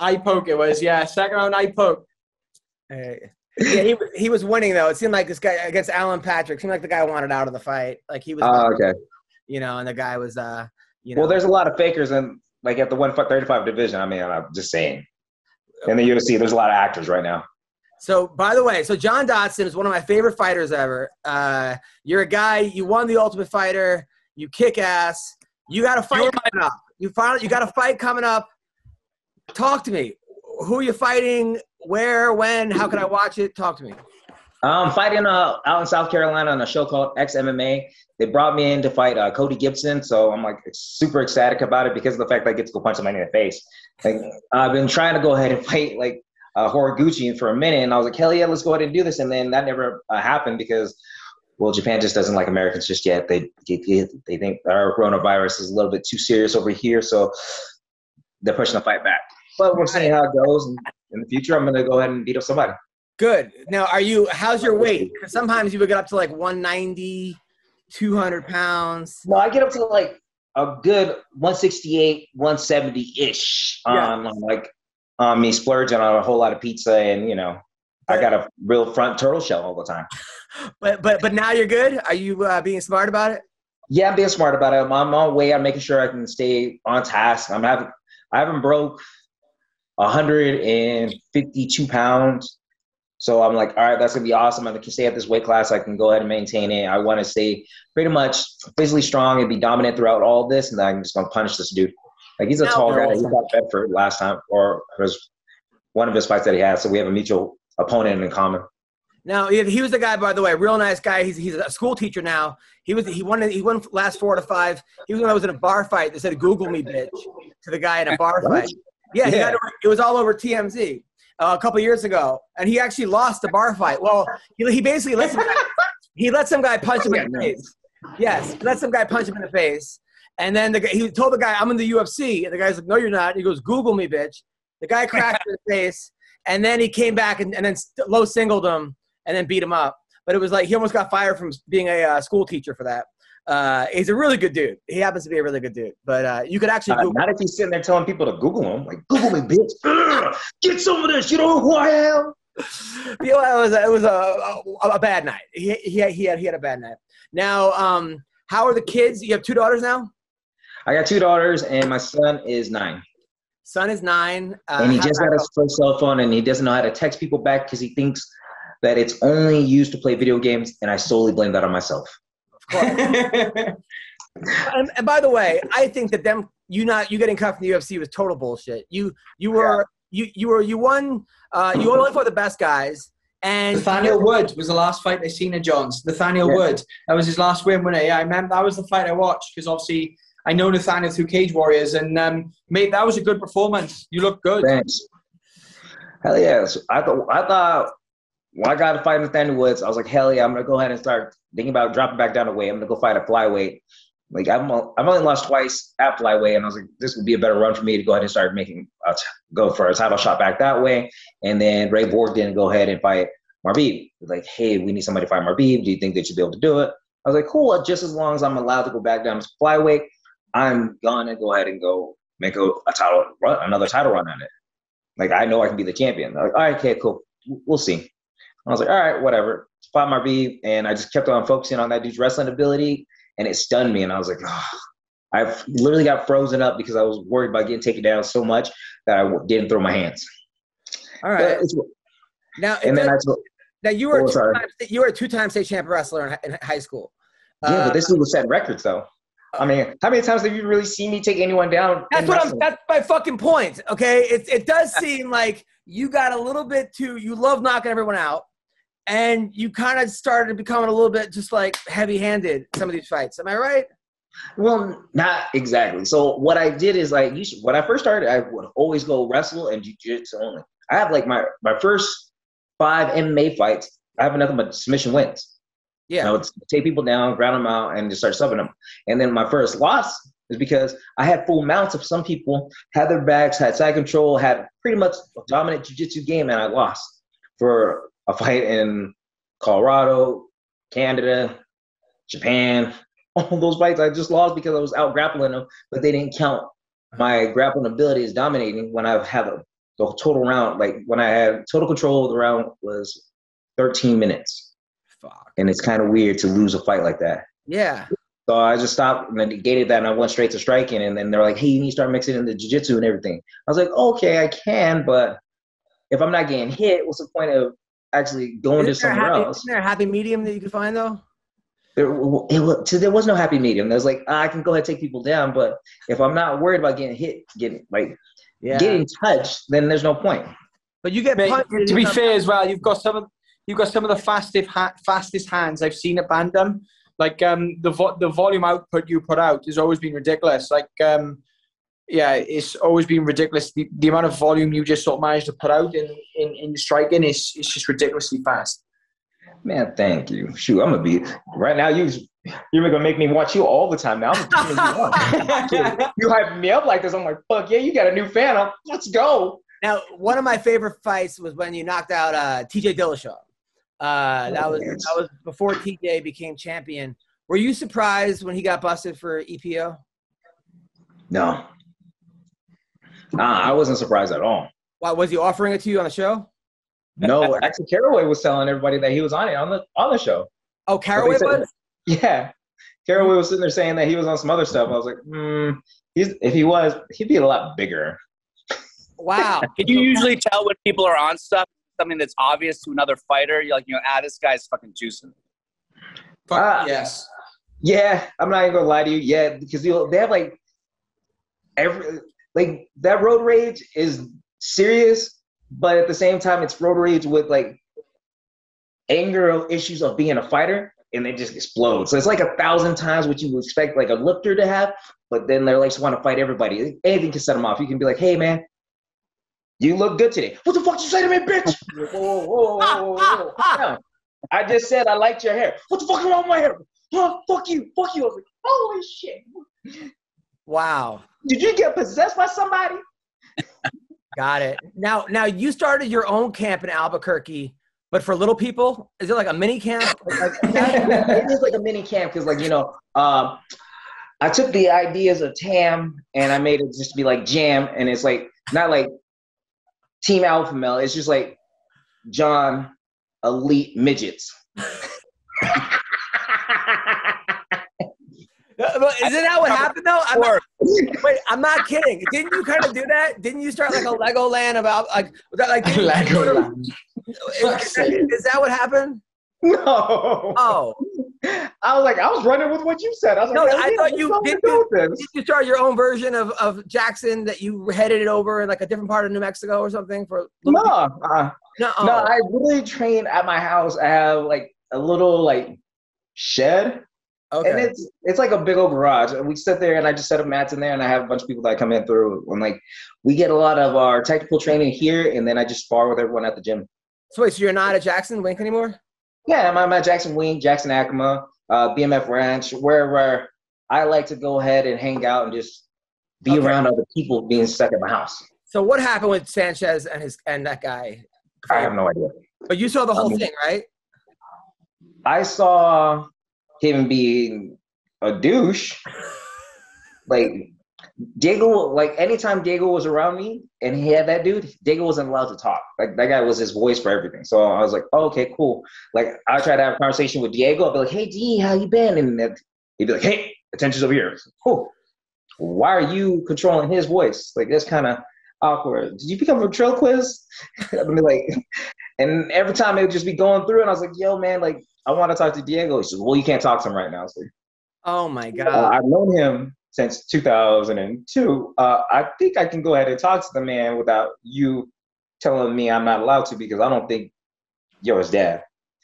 Eye poke. It was 2nd round eye poke. Yeah, he was winning though. It seemed like this guy against Alan Patrick. Seemed like the guy wanted out of the fight. Like he was. Oh, okay. You know, and the guy was, Well, there's a lot of fakers in, like, at the 135 division. I mean, I'm just saying. In the UFC, there's a lot of actors right now. So, by the way, John Dodson is one of my favorite fighters ever. You're a guy, you won the Ultimate Fighter. You kick ass. You got a fight coming up. You got a fight coming up. Talk to me. Who are you fighting? Where? When? How can I watch it? Talk to me. I'm fighting out in South Carolina on a show called XMMA. They brought me in to fight Cody Gibson, so I'm like super ecstatic about it because of the fact that I get to go punch somebody in the face. Like, I've been trying to go ahead and fight like Horiguchi for a minute, and I was like, hell yeah, let's go ahead and do this. And then that never happened because, well, Japan just doesn't like Americans just yet. They think our coronavirus is a little bit too serious over here, so they're pushing the fight back. But we'll see how it goes. And in the future, I'm going to go ahead and beat up somebody. Good. Now, how's your weight? Because sometimes you would get up to like 190, 200 pounds. No, I get up to like a good 168, 170-ish. Me splurging on a whole lot of pizza and, you know, I got a real front turtle shell all the time. But now you're good? Are you being smart about it? Yeah, I'm being smart about it. I'm on my way. I'm making sure I can stay on task. I haven't broke 152 pounds. So I'm like, all right, that's going to be awesome. I can stay at this weight class. I can go ahead and maintain it. I want to stay pretty much physically strong and be dominant throughout all this. And then I'm just going to punish this dude. Like, he's a tall guy. He fought Bedford last time, or one of his fights that he had. So we have a mutual opponent in common. Now, he was the guy, by the way, real nice guy. He's a school teacher now. He won last 4 to 5. He was when I was in a bar fight that said, "Google me, bitch," to the guy in a bar fight. Yeah, he got, it was all over TMZ a couple of years ago, and he actually lost the bar fight. Well, he basically let some guy punch him in the face. Yes, let some guy punch him in the face. And then he told the guy, "I'm in the UFC." And the guy's like, "No, you're not." He goes, "Google me, bitch." The guy cracked in the face, and then he came back and then low singled him and then beat him up. But it was like he almost got fired from being a school teacher for that. He's a really good dude. He happens to be a really good dude. But you could actually Google not him. If he's sitting there telling people to Google him. Like, "Google me, bitch. Get some of this. You know who I am?" You know, it was a bad night. He had a bad night. Now, how are the kids? You have 2 daughters now? I got 2 daughters, and my son is 9. Son is 9. And he just got his first cell phone, and he doesn't know how to text people back because he thinks that it's only used to play video games, and I solely blame that on myself. Of course. And by the way, I think that you getting cut from the UFC was total bullshit. You only fought the best guys. And Nathaniel Wood was the last fight they seen of John's. Nathaniel Wood. That was his last win, wasn't it? Yeah, I remember that was the fight I watched because obviously I know Nathaniel through Cage Warriors, and mate, that was a good performance. You look good. Thanks. Hell yeah. So I thought when I got to fight Nathaniel Woods, I was like, hell yeah, I'm going to go ahead and start thinking about dropping back down to weight. I'm going to go fight a flyweight. Like, I've only lost twice at flyweight, and I was like, this would be a better run for me to go ahead and start go for a title shot back that way. And then Ray Borg didn't go ahead and fight Marbeam. Like, hey, we need somebody to fight Marbeam. Do you think they should be able to do it? I was like, cool, just as long as I'm allowed to go back down to flyweight, I'm going to go ahead and go make another title run on it. Like, I know I can be the champion. They're like, all right, okay, cool. We'll see. I was like, all right, whatever. Fought Marbeam, and I just kept on focusing on that dude's wrestling ability, and it stunned me. And I was like, oh. I literally got frozen up because I was worried about getting taken down so much that I didn't throw my hands. All right. You were a two-time state champ wrestler in high school. Yeah, but this dude was setting records, though. I mean, how many times have you really seen me take anyone down? That's my fucking point, okay? It does seem like you got a little bit too – you love knocking everyone out. And you kind of started becoming a little bit just like heavy-handed some of these fights. Am I right? Well, not exactly. So what I did is when I first started, I would always go wrestle and jiu-jitsu only. I have like my first 5 MMA fights, I have nothing but submission wins. Yeah. I would take people down, ground them out, and just start subbing them. And then my first loss is because I had full mounts of some people, had their backs, had side control, had pretty much a dominant jiu-jitsu game, and I lost for a fight in Colorado, Canada, Japan. All those fights I just lost because I was out grappling them, but they didn't count my grappling ability as dominating when I had the total round. Like when I had total control of the round was 13 minutes. Fuck. And it's kind of weird to lose a fight like that. Yeah. So I just stopped and then negated that, and I went straight to striking. And then they're like, hey, you need to start mixing in the jiu-jitsu and everything. I was like, okay, I can, but if I'm not getting hit, what's the point of actually going to somewhere else? Isn't there a happy medium that you can find, though? There was no happy medium. There was like, I can go ahead and take people down, but if I'm not worried about getting hit, getting touched, then there's no point. But you get punched. To be fair as well, you've got some of the fastest hands I've seen at Bantam. Like the volume output you put out has always been ridiculous. Like it's always been ridiculous. The amount of volume you just sort of managed to put out in striking is just ridiculously fast. Man, thank you. Shoot, I'm gonna be right now. You're gonna make me watch you all the time now. You hype me up like this. I'm like, fuck yeah, you got a new fan. Let's go. Now, one of my favorite fights was when you knocked out T.J. Dillashaw. That was before T.J. became champion. Were you surprised when he got busted for EPO? No, I wasn't surprised at all. Why, was he offering it to you on the show? No, actually, Caraway was telling everybody that he was on it on the show. Oh, Caraway was? Yeah, Caraway was sitting there saying that he was on some other stuff. I was like, if he was, he'd be a lot bigger. Wow. Can you usually tell when people are on stuff, something that's obvious to another fighter? You're like, this guy's fucking juicing. Yes. Yeah, I'm not even gonna lie to you. Yeah, because they have like that road rage is serious. But at the same time, it's road rage with like anger issues of being a fighter, and they just explode. So it's like 1,000 times what you would expect like a lifter to have, but then they're like, just want to fight everybody. Anything can set them off. You can be like, hey, man, you look good today. What the fuck did you say to me, bitch? Whoa, whoa, whoa, whoa, whoa. I just said I liked your hair. What the fuck is wrong with my hair? Oh, fuck you, fuck you. I was like, holy shit. Wow. Did you get possessed by somebody? Got it. Now you started your own camp in Albuquerque, but for little people, is it like a mini camp? It is like a mini camp because, like, you know, I took the ideas of TAM and I made it just be like Jam, and it's like not like Team Alpha Male. It's just like John Elite Midgets. Isn't that what happened though? I'm not kidding. Didn't you kind of do that? Didn't you start like a Legoland about like Legoland? Is that what happened? No. Oh. I was running with what you said. I was like, no, I thought you did you start your own version of Jackson that you headed it over in like a different part of New Mexico or something for? No. No, I really trained at my house. I have like a little like shed. Okay. And it's like a big old garage. And we sit there and I just set up mats in there and I have a bunch of people that come in through. And like, we get a lot of our technical training here and then I just spar with everyone at the gym. So wait, so you're not at Jackson Wink anymore? Yeah, I'm at Jackson Wink, Jackson Acoma, BMF Ranch, where I like to go ahead and hang out and just be around other people being stuck at my house. So what happened with Sanchez and that guy? I have no idea. But you saw the whole thing, right? I saw him being a douche. Like Diego, like anytime Diego was around me and he had that dude, Diego wasn't allowed to talk. Like that guy was his voice for everything. So I was like, oh, okay, cool. Like I try to have a conversation with Diego. I'll be like, hey D, how you been? And he'd be like, hey, attention's over here. Cool. Why are you controlling his voice? Like that's kind of awkward. Did you become a ventriloquist? I'd be like, and every time it would just be going through, and I was like, yo, man, like I want to talk to Diego. He says, well, you can't talk to him right now. So, oh, my God. I've known him since 2002. I think I can go ahead and talk to the man without you telling me I'm not allowed to because I don't think you're his dad.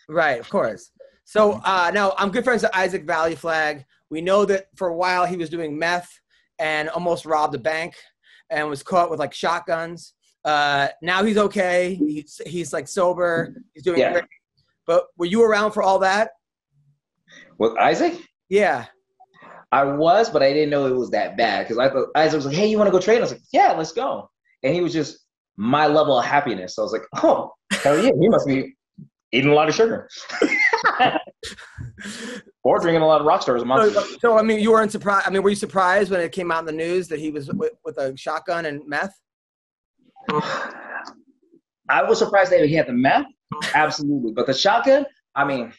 Right, of course. So now I'm good friends with Isaac Valley Flag. We know that for a while he was doing meth and almost robbed a bank and was caught with, like, shotguns. Now he's okay. He's like, sober. He's doing great. But were you around for all that? With Isaac? Yeah. I was, but I didn't know it was that bad because I thought Isaac was like, hey, you want to go train? I was like, yeah, let's go. And he was just my level of happiness. So I was like, oh, hell yeah, he must be eating a lot of sugar. Or drinking a lot of rock stars. So, I mean, you weren't surprised. I mean, were you surprised when it came out in the news that he was with a shotgun and meth? I was surprised that he had the meth. Absolutely, but the shotgun, I mean,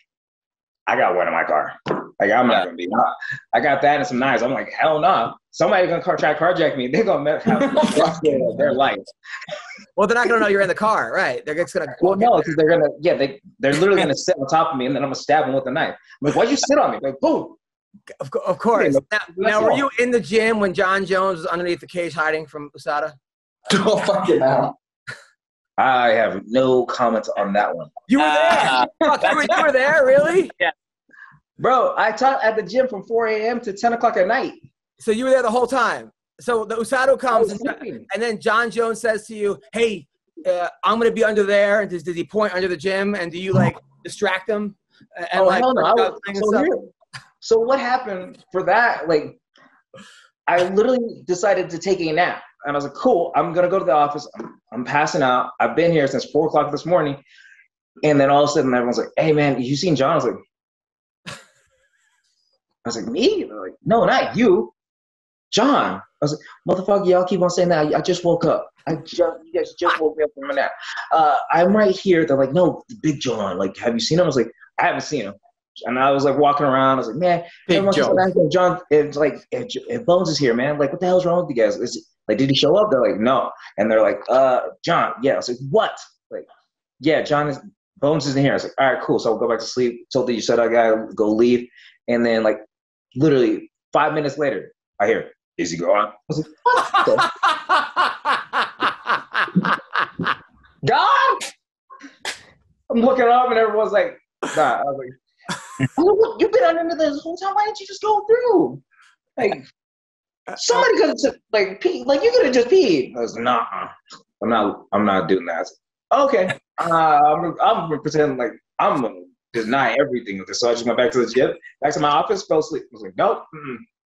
I got one in my car. Like, I'm not gonna be. I got that and some knives. I'm like, hell no. Nah. Somebody's gonna try to carjack me. They're gonna have their life. Well, they're not gonna know you're in the car, right? They're just gonna. Well, no, because they're gonna. Yeah, they're literally gonna sit on top of me, and then I'm gonna stab them with a knife. I'm like, why'd you sit on me? Like, boom. Of course. Now, were you in the gym when John Jones was underneath the cage hiding from USADA? Oh, fucking hell. I have no comments on that one. You were there. You were there, really? Yeah. Bro, I taught at the gym from 4 a.m. to 10 o'clock at night. So you were there the whole time. So the USADA comes, and then John Jones says to you, hey, I'm going to be under there. And does he point under the gym? And do you, like, distract them? And, oh, like, hell no. So what happened for that? Like, I literally decided to take a nap. And I was like, cool, I'm going to go to the office. I'm passing out. I've been here since 4 o'clock this morning. And then all of a sudden, everyone's like, hey, man, you seen John? I was like, me? And they're like, no, not you. John. I was like, motherfucker, y'all keep on saying that. I just woke up. You guys just woke me up from a nap. I'm right here. They're like, no, Big John. Like, have you seen him? I was like, I haven't seen him. And I was like walking around. I was like, man, Big John. John, it's like, if Bones is here, man. Like, what the hell's wrong with you guys? Like, did he show up? They're like, no. And they're like, John. Yeah. I was like, what? Like, yeah, Bones isn't here. I was like, all right, cool. So I'll go back to sleep. Told the USADA guy, go leave. And then, like, literally 5 minutes later, I hear, is he gone? I was like, what? God? I'm looking up, and everyone's like, nah. I was like, look, you've been under this whole time. Why didn't you just go through? Like, somebody could have like pee. Like, you could have just peed. I was like, nah, I'm not doing that. Like, okay, I'm pretending like I'm gonna deny everything. So I just went back to the gym, back to my office, fell asleep. I was like, nope,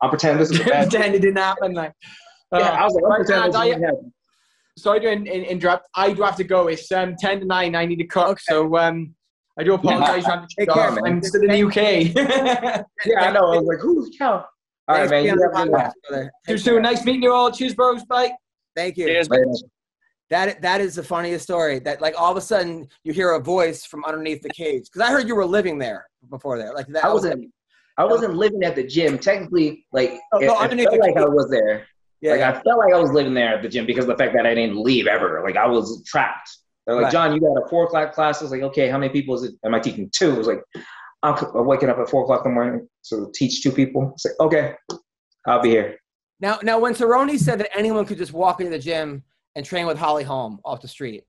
I'm pretending this is a bad thing. It didn't happen. Like, yeah, I was like, I'm pretending this didn't happen. Sorry to interrupt. I do have to go. It's 10 to 9. I need to cook. Okay. So I do apologize. I'm still in the UK. Yeah, I know. I was like, who's cow? All right, man. Too soon. Nice meeting you all. Cheers, bros. Bye. Thank you. Cheers, that is the funniest story. That, like, all of a sudden you hear a voice from underneath the cage. Because I heard you were living there before that. Like, that I wasn't living at the gym. Technically, like, I was there. Yeah, like, I felt like I was living there at the gym because of the fact that I didn't leave ever. Like, I was trapped. They're like, right. John, you got a 4 o'clock class. I was like, okay, how many people is it? Am I teaching two? It was like, I'm waking up at 4 o'clock in the morning to teach two people. It's like, okay, I'll be here. Now, when Cerrone said that anyone could just walk into the gym and train with Holly Holm off the street,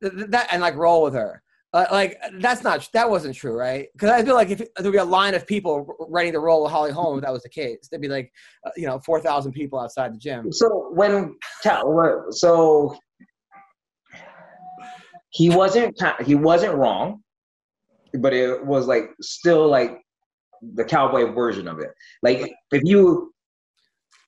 that and like roll with her, like that wasn't true, right? Because I feel like if there'd be a line of people ready to roll with Holly Holm, if that was the case, there'd be like 4,000 people outside the gym. So he wasn't wrong, but it was like still like the cowboy version of it. Like, if you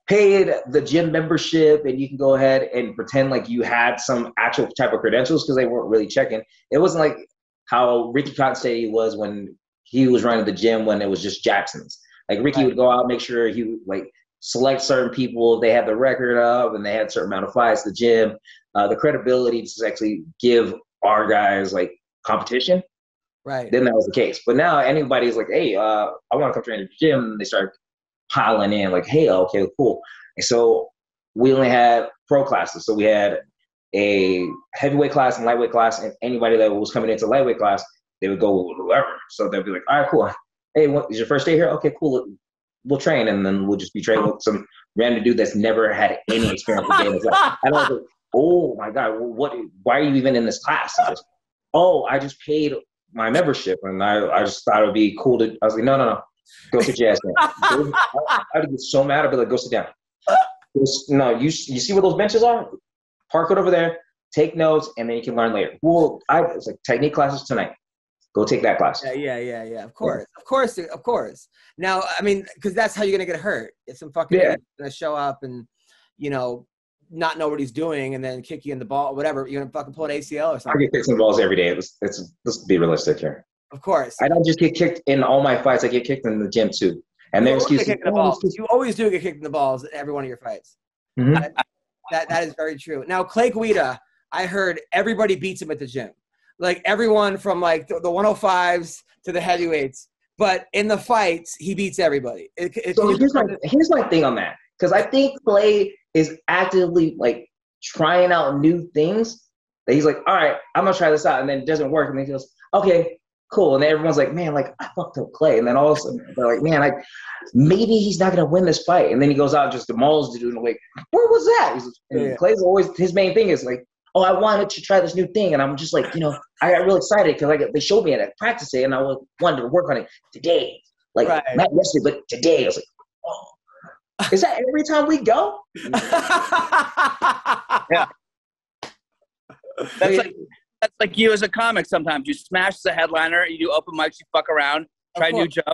paid the gym membership and you can go ahead and pretend like you had some actual type of credentials, because they weren't really checking. It wasn't like how Ricky Cotton said he was when he was running the gym when it was just Jackson's. Like, Ricky would go out, make sure he would like select certain people they had the record of and they had a certain amount of fights. The gym, the credibility to actually give our guys like competition. Right. Then that was the case. But now anybody's like, hey, I want to come train at the gym. And they start piling in like, hey, okay, cool. And so we only had pro classes. So we had a heavyweight class and lightweight class, and anybody that was coming into lightweight class, they would go with whoever. So they'd be like, all right, cool. Hey, what is your first day here? Okay, cool. We'll train. And then we'll just be training with some random dude that's never had any experience with games. Like, and I was like, oh my God, why are you even in this class? Just, I just paid my membership and I just thought it would be cool to, I was like, no. Go sit your ass down. I'd get so mad. I'd be like, go sit down. No, you see where those benches are? Park it over there. Take notes, and then you can learn later. Well, it's like technique classes tonight. Go take that class. Yeah. Of course, yeah. of course. Now, I mean, because that's how you're gonna get hurt. If some fucking guy's gonna show up and not know what he's doing, and then kick you in the ball, or whatever. You're gonna fucking pull an ACL or something. I get kicked in balls every day. Let's be realistic here. Of course. I don't just get kicked in all my fights. I get kicked in the gym, too. And they're excusing you always do get kicked in the balls at every one of your fights. Mm-hmm. That is very true. Now, Clay Guida, I heard everybody beats him at the gym. Like, everyone from, like, the 105s to the heavyweights. But in the fights, he beats everybody. So here's my thing on that. Because I think Clay is actively, like, trying out new things. That he's like, all right, I'm going to try this out. And then it doesn't work. And then he goes, okay, cool. And everyone's like, man, like, I fucked up Clay. And then all of a sudden, they're like, man, like, maybe he's not going to win this fight. And then he goes out and just demolishes the dude. And I'm like, where was that? Clay's always, his main thing is like, oh, I wanted to try this new thing. And I'm just like, I got real excited because like, they showed me it, I practiced it, and I wanted to work on it today. Like, not yesterday, but today. I was like, oh, is that every time we go? Yeah. That's like, that's like you as a comic sometimes. You smash the headliner, you do open mics, you fuck around, try new jokes.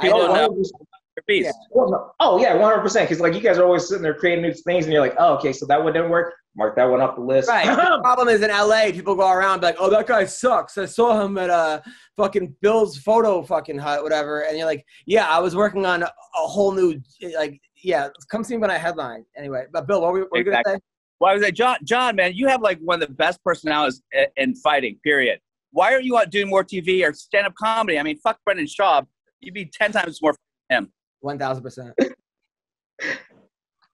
You don't know. Oh, yeah, 100%. Because, like, you guys are always sitting there creating new things, and you're like, oh, okay, so that one didn't work. Mark that one off the list. Right. The problem is in L.A., people go around like, oh, that guy sucks. I saw him at fucking Bill's photo fucking hut, whatever. And you're like, yeah, I was working on a whole new, like, yeah, come see me when I headline. Anyway, but, Bill, what were you going to say? Why was that, John, man, you have like one of the best personalities in fighting, period. Why aren't you out doing more TV or stand-up comedy? I mean, fuck Brendan Schaub. You'd be 10 times more than him. 1,000%.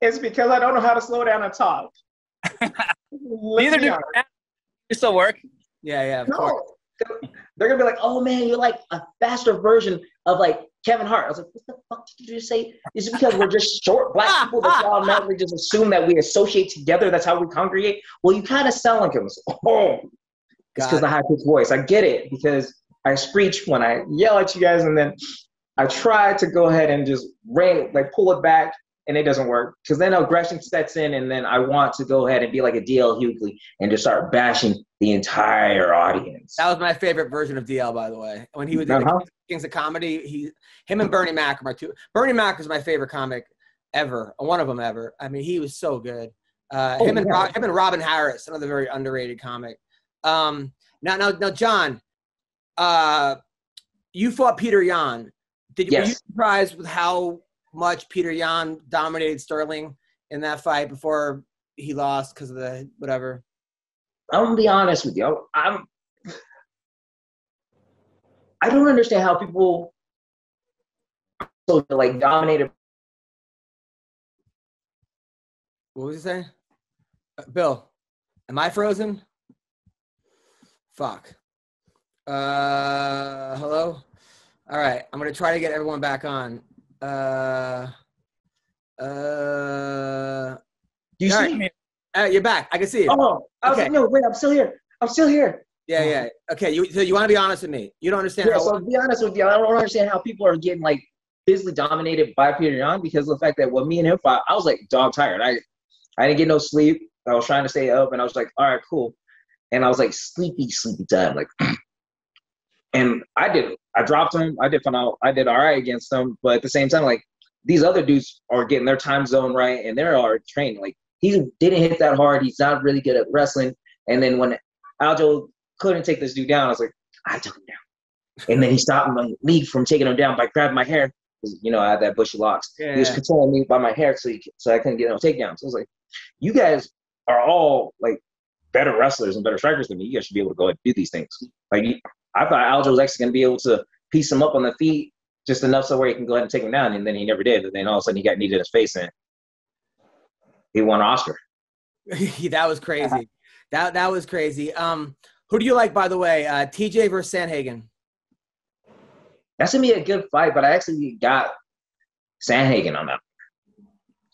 It's because I don't know how to slow down and talk. Neither do you still work. Yeah, of course. They're going to be like, oh, man, you're like a faster version of like Kevin Hart. I was like, what the fuck did you just say? Is it because we're just short black people that y'all automatically just assume that we associate together? That's how we congregate? Well, you kind of sound like him. Oh, It's because of the high-pitched voice. I get it because I screech when I yell at you guys, and then I try to go ahead and just rein, like pull it back, and it doesn't work because then aggression sets in, and then I want to go ahead and be like a DL Hughley and just start bashing the entire audience. That was my favorite version of DL, by the way. When he was in the Kings of Comedy, him and Bernie Mac are my two. Bernie Mac is my favorite comic ever, one of them ever. I mean, he was so good. Him and Robin Harris, another very underrated comic. Now, John, you fought Peter Yan. Were you surprised with how much Peter Yan dominated Sterling in that fight before he lost because of the whatever? I'm going to be honest with you. I don't understand how people like dominated. What was he saying? Bill, am I frozen? Fuck. Hello? All right, I'm going to try to get everyone back on. Do you see me? You're back. I can see you. Oh, okay. No, wait, I'm still here. Yeah. Okay, so you want to be honest with me. You don't understand. Yeah, so to be honest with you, I don't understand how people are getting, like, physically dominated by Peter Yan because of the fact that when me and him fought, I was, like, dog tired. I didn't get no sleep. I was trying to stay up, and I was like, all right, cool. And I was like, sleepy time. Like, and I dropped him. I did all right against him. But at the same time, like, these other dudes are getting their time zone right, and they're already trained. Like, he didn't hit that hard. He's not really good at wrestling. And then when Aljo couldn't take this dude down, I was like, I took him down. And then he stopped my league from taking him down by grabbing my hair. Because, you know, I had that bushy locks. Yeah. He was controlling me by my hair so I couldn't get no takedowns. So I was like, you guys are all, like, better wrestlers and better strikers than me. You guys should be able to go and do these things. Like, I thought Aljo was actually going to be able to piece him up on the feet just enough so where he can go ahead and take him down, and then he never did. And then all of a sudden he got kneed in his face, and he won an Oscar. That was crazy. That was crazy. Who do you like, by the way? TJ versus Sanhagen. That's going to be a good fight, but I actually got Sanhagen on that.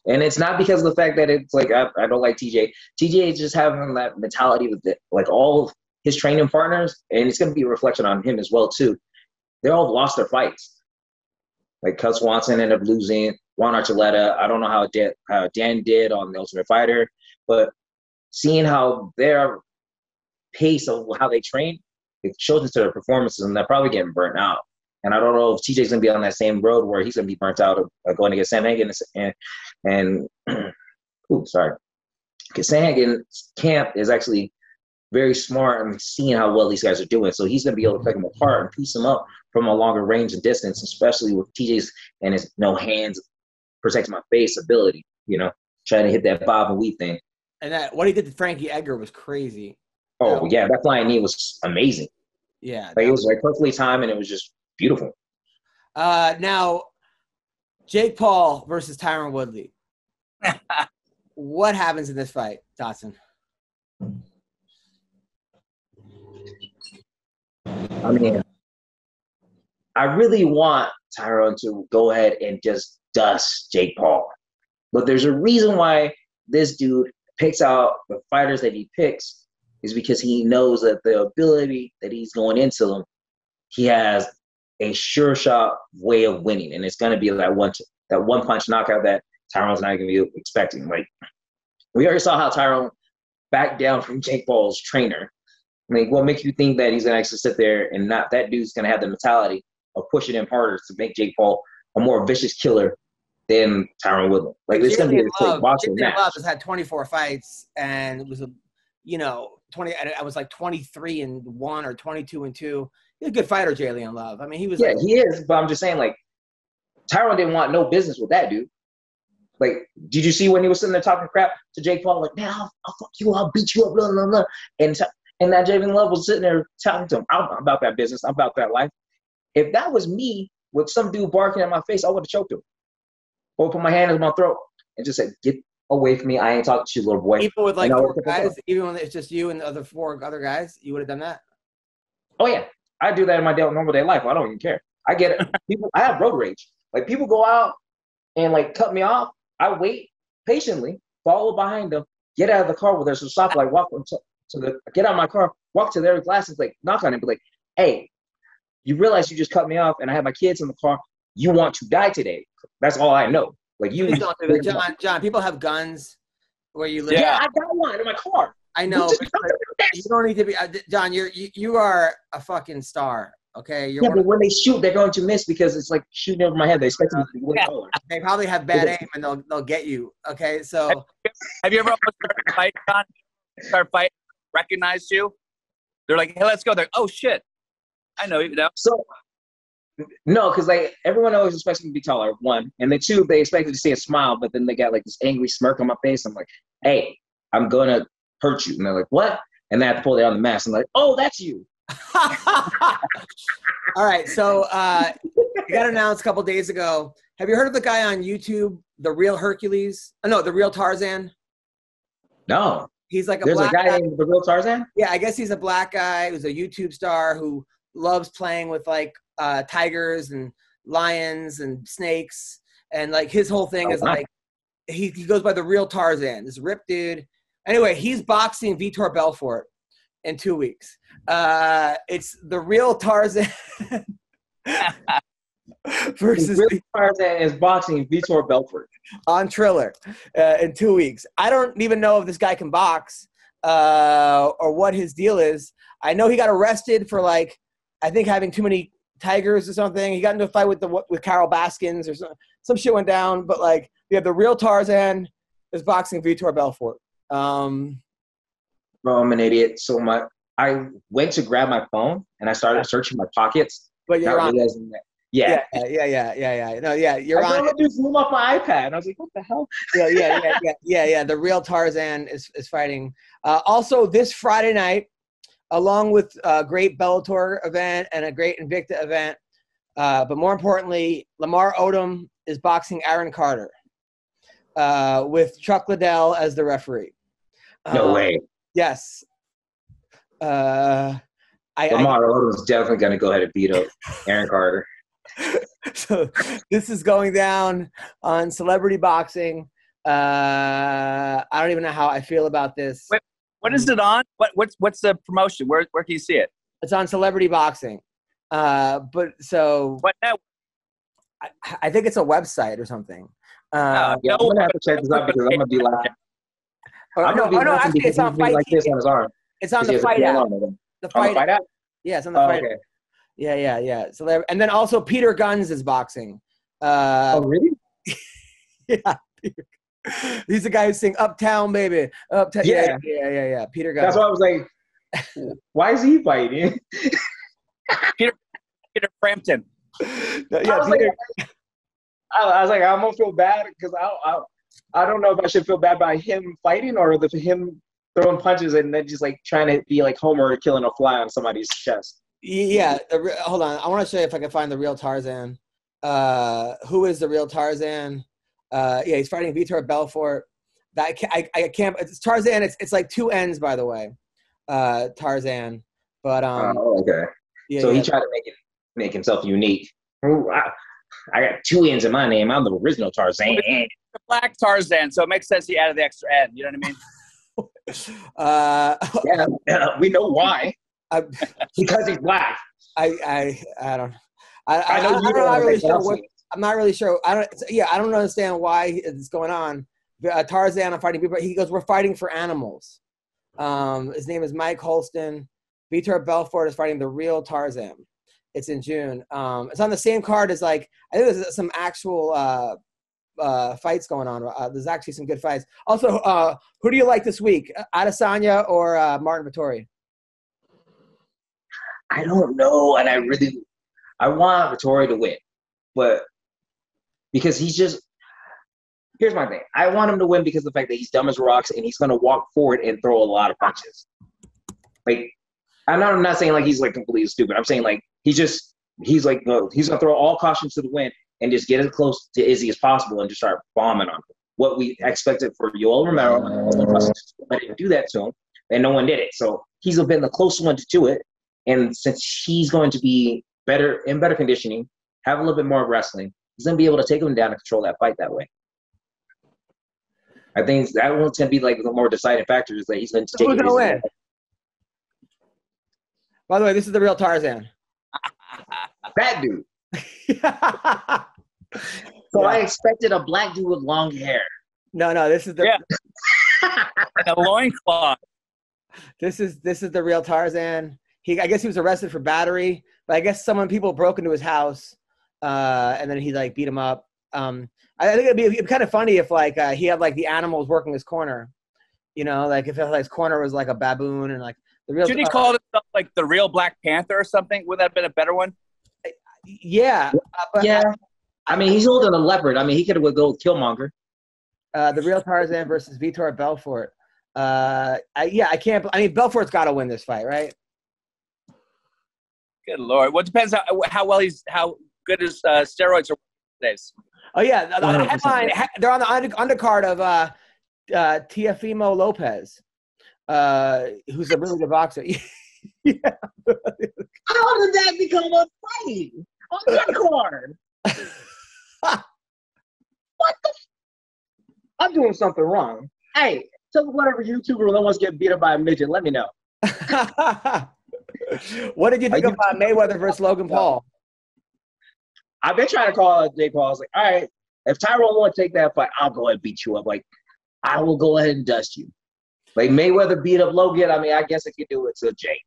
And it's not because of the fact that it's like I don't like TJ. TJ is just having that mentality with like all his training partners, and it's going to be a reflection on him as well too. They all lost their fights. Like Cuz Swanson ended up losing, Juan Archuleta. I don't know how Dan did on the Ultimate Fighter, but seeing how their pace of how they train, it shows into their performances, and they're probably getting burnt out. And I don't know if TJ's going to be on that same road where he's going to be burnt out of going against Sanhagen. And because Sanhagen's camp is actually very smart and seeing how well these guys are doing. So he's going to be able to pick them apart and piece them up from a longer range and distance, especially with TJ's and his no hands, protect my face ability, you know, trying to hit that bob and weave thing. And that what he did to Frankie Edgar was crazy. Oh, yeah. That flying knee was amazing. Yeah. Like, it was like perfectly timed, and it was just beautiful. Now, Jake Paul versus Tyrone Woodley. What happens in this fight, Dodson? I mean, I really want Tyrone to go ahead and just dust Jake Paul. But there's a reason why this dude picks out the fighters that he picks is because he knows that the ability that he's going into them, he has a sure shot way of winning, and it's going to be that one punch knockout that Tyrone's not going to be expecting. Like, we already saw how Tyrone backed down from Jake Paul's trainer. I mean, what makes you think that he's going to actually sit there and not that dude's going to have the mentality of pushing him harder to make Jake Paul a more vicious killer than Tyrone Woodley? Like, it's going to be a boxing match. Jalen Love has had 24 fights, and it was I was like 23-1 or 22-2. He's a good fighter, Jalen Love. I mean, he was. Yeah, he is. But I'm just saying, like, Tyrone didn't want no business with that dude. Like, did you see when he was sitting there talking crap to Jake Paul? Like, man, I'll fuck you. I'll beat you up. Blah, blah, blah. And that Jalen Love was sitting there talking to him. I'm about that business. I'm about that life. If that was me with some dude barking at my face, I would have choked him. Or put my hand in my throat and just said, get away from me. I ain't talking to you, little boy. Even with, like, four guys, even when it's just you and the other four other guys, you would have done that? Oh, yeah. I do that in my normal day life. I don't even care. I get it. I have road rage. Like, people go out and, like, cut me off. I wait patiently, follow behind them, get out of the car where there's a stop light, walk to get out of my car, walk to their glasses, like, knock on it, be like, hey, you realize you just cut me off and I have my kids in the car. You want to die today. That's all I know. Like, you. John, people have guns where you live. Yeah, I got one in my car. I know. You don't need to be, John, you are a fucking star. Okay. You're but when they shoot, they're going to miss because it's like shooting over my head. They expect me to be way taller. They probably have bad aim and they'll get you. Okay. So have you ever almost started a fight, John? Start fighting, recognize you. They're like, hey, let's go. They're like, oh shit. I know you. So no, because like everyone always expects me to be taller, one. And then two, they expected to see a smile, but then they got like this angry smirk on my face. I'm like, hey, I'm gonna hurt you. And they're like, what? And then I have to pull down the mask. I'm like, oh, that's you. All right, so you got announced a couple days ago. Have you heard of the guy on YouTube, The Real Hercules? Oh, no, The Real Tarzan? No. He's like a There's a black guy named The Real Tarzan? Yeah, I guess he's a black guy who's a YouTube star who loves playing with, like, tigers and lions and snakes. And, like, his whole thing is, like, he goes by The Real Tarzan. This ripped dude. Anyway, he's boxing Vitor Belfort in 2 weeks. It's The Real Tarzan versus The Real Tarzan is boxing Vitor Belfort on Triller in 2 weeks. I don't even know if this guy can box or what his deal is. I know he got arrested for, like, I think having too many tigers or something. He got into a fight with Carol Baskins or some shit went down. But, like, yeah, The Real Tarzan is boxing Vitor Belfort. Bro, I'm an idiot. So I went to grab my phone and I started searching my pockets. But you're on. Yeah. No, yeah, you're on. I saw the dude zoom off my iPad. And I was like, what the hell? Yeah. The Real Tarzan is fighting. Also, this Friday night, along with a great Bellator event and a great Invicta event, but more importantly, Lamar Odom is boxing Aaron Carter with Chuck Liddell as the referee. No way. Yes. Lamar Odom's definitely going to go ahead and beat up Aaron Carter. So this is going down on Celebrity Boxing. I don't even know how I feel about this. Wait, what is it on? What's the promotion? Where can you see it? It's on Celebrity Boxing. What network? I think it's a website or something. Yeah, I'm going to have to check this out because I'm going to be laughing. Actually, it's on Fight TV. On his arm. It's on the Fight app. The Fight app? Yeah, it's on the Fight app. Yeah. So there, and then also Peter Guns is boxing. Oh, really? Yeah. He's the guy who sings Uptown, baby. Uptown. Yeah. Peter Guns. That's why I was like, why is he fighting? Peter Frampton. I was like, I'm going to feel bad because I don't know if I should feel bad by him fighting or him throwing punches and then just like trying to be like Homer killing a fly on somebody's chest. Yeah. Hold on. I want to show you if I can find The Real Tarzan. Who is The Real Tarzan? Yeah, he's fighting Vitor Belfort. It's Tarzan. It's like two N's, by the way. Tarzan. But, okay. Yeah, so he tried to make himself unique. Ooh, I got two N's in my name. I'm the original Tarzan. The black Tarzan, so it makes sense he added the extra N. You know what I mean? Yeah, we know why. Because he's black. I don't know. I'm not really sure. I don't understand why it's going on. Tarzan, I'm fighting people. He goes, we're fighting for animals. His name is Mike Holston. Vitor Belfort is fighting The Real Tarzan. It's in June. It's on the same card as, like, I think there's some actual fights going on. There's actually some good fights. Also, who do you like this week? Adesanya or Martin Vettori? I don't know, and I want Vettori to win, but because here's my thing. I want him to win because of the fact that he's dumb as rocks and he's going to walk forward and throw a lot of punches. Like, I'm not saying like he's like completely stupid. I'm saying like he's going to throw all cautions to the wind and just get as close to Izzy as possible and just start bombing on him. What we expected for Yoel Romero, I didn't do that to him, and no one did it. So he's been the close one to do it. And since he's going to be in better conditioning, have a little bit more of wrestling, he's going to be able to take him down and control that fight that way. I think that one's going to be like the more deciding factor is that he's going to take it. By the way, this is the real Tarzan. That dude. So yeah. I expected a black dude with long hair. No, this is the and a loincloth. This is the real Tarzan. I guess he was arrested for battery, but I guess people broke into his house, and then he beat him up. I think it'd be kind of funny if he had the animals working his corner, if his corner was a baboon and the real. Should he call himself the real Black Panther or something? Would that have been a better one? Yeah. Yeah. I mean, he's older than a leopard. I mean, he could have gone Killmonger. The real Tarzan versus Vitor Belfort. Belfort's got to win this fight, right? Good Lord. Well, it depends how good his steroids are days. Oh, yeah. The headline, they're on the undercard of Teofimo Lopez, who's a really good boxer. Yeah. How did that become a fight on the undercard? What the? I'm doing something wrong. Hey, tell whatever YouTuber that wants to get beat up by a midget, let me know. What did you think about Mayweather versus Logan Paul? I've been trying to call out Jake Paul. I was like, all right, if Tyrone won't take that fight, I'll go ahead and beat you up. I will go ahead and dust you. Mayweather beat up Logan. I mean, I guess I could do it to Jake.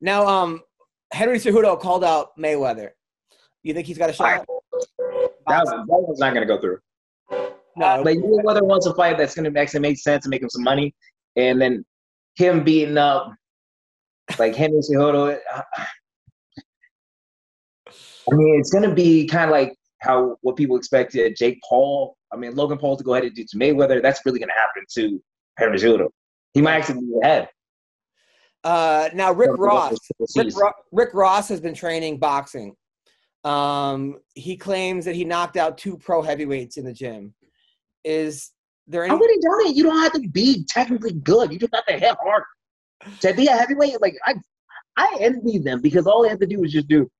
Now, Henry Cejudo called out Mayweather. You think he's got a shot? That was not going to go through. No. But Mayweather wants a fight that's going to actually make sense and make him some money. And then him beating up, Henry Cejudo. I mean, it's going to be kind of what people expected Jake Paul. I mean, Logan Paul to go ahead and do to Mayweather. That's really going to happen to Henry Cejudo. He might actually be ahead. Now, Rick Ross has been training boxing. He claims that he knocked out 2 pro heavyweights in the gym. Is there any? I would have done it. You don't have to be technically good. You just have to hit hard. To be a heavyweight, I envy them because all they have to do is just do.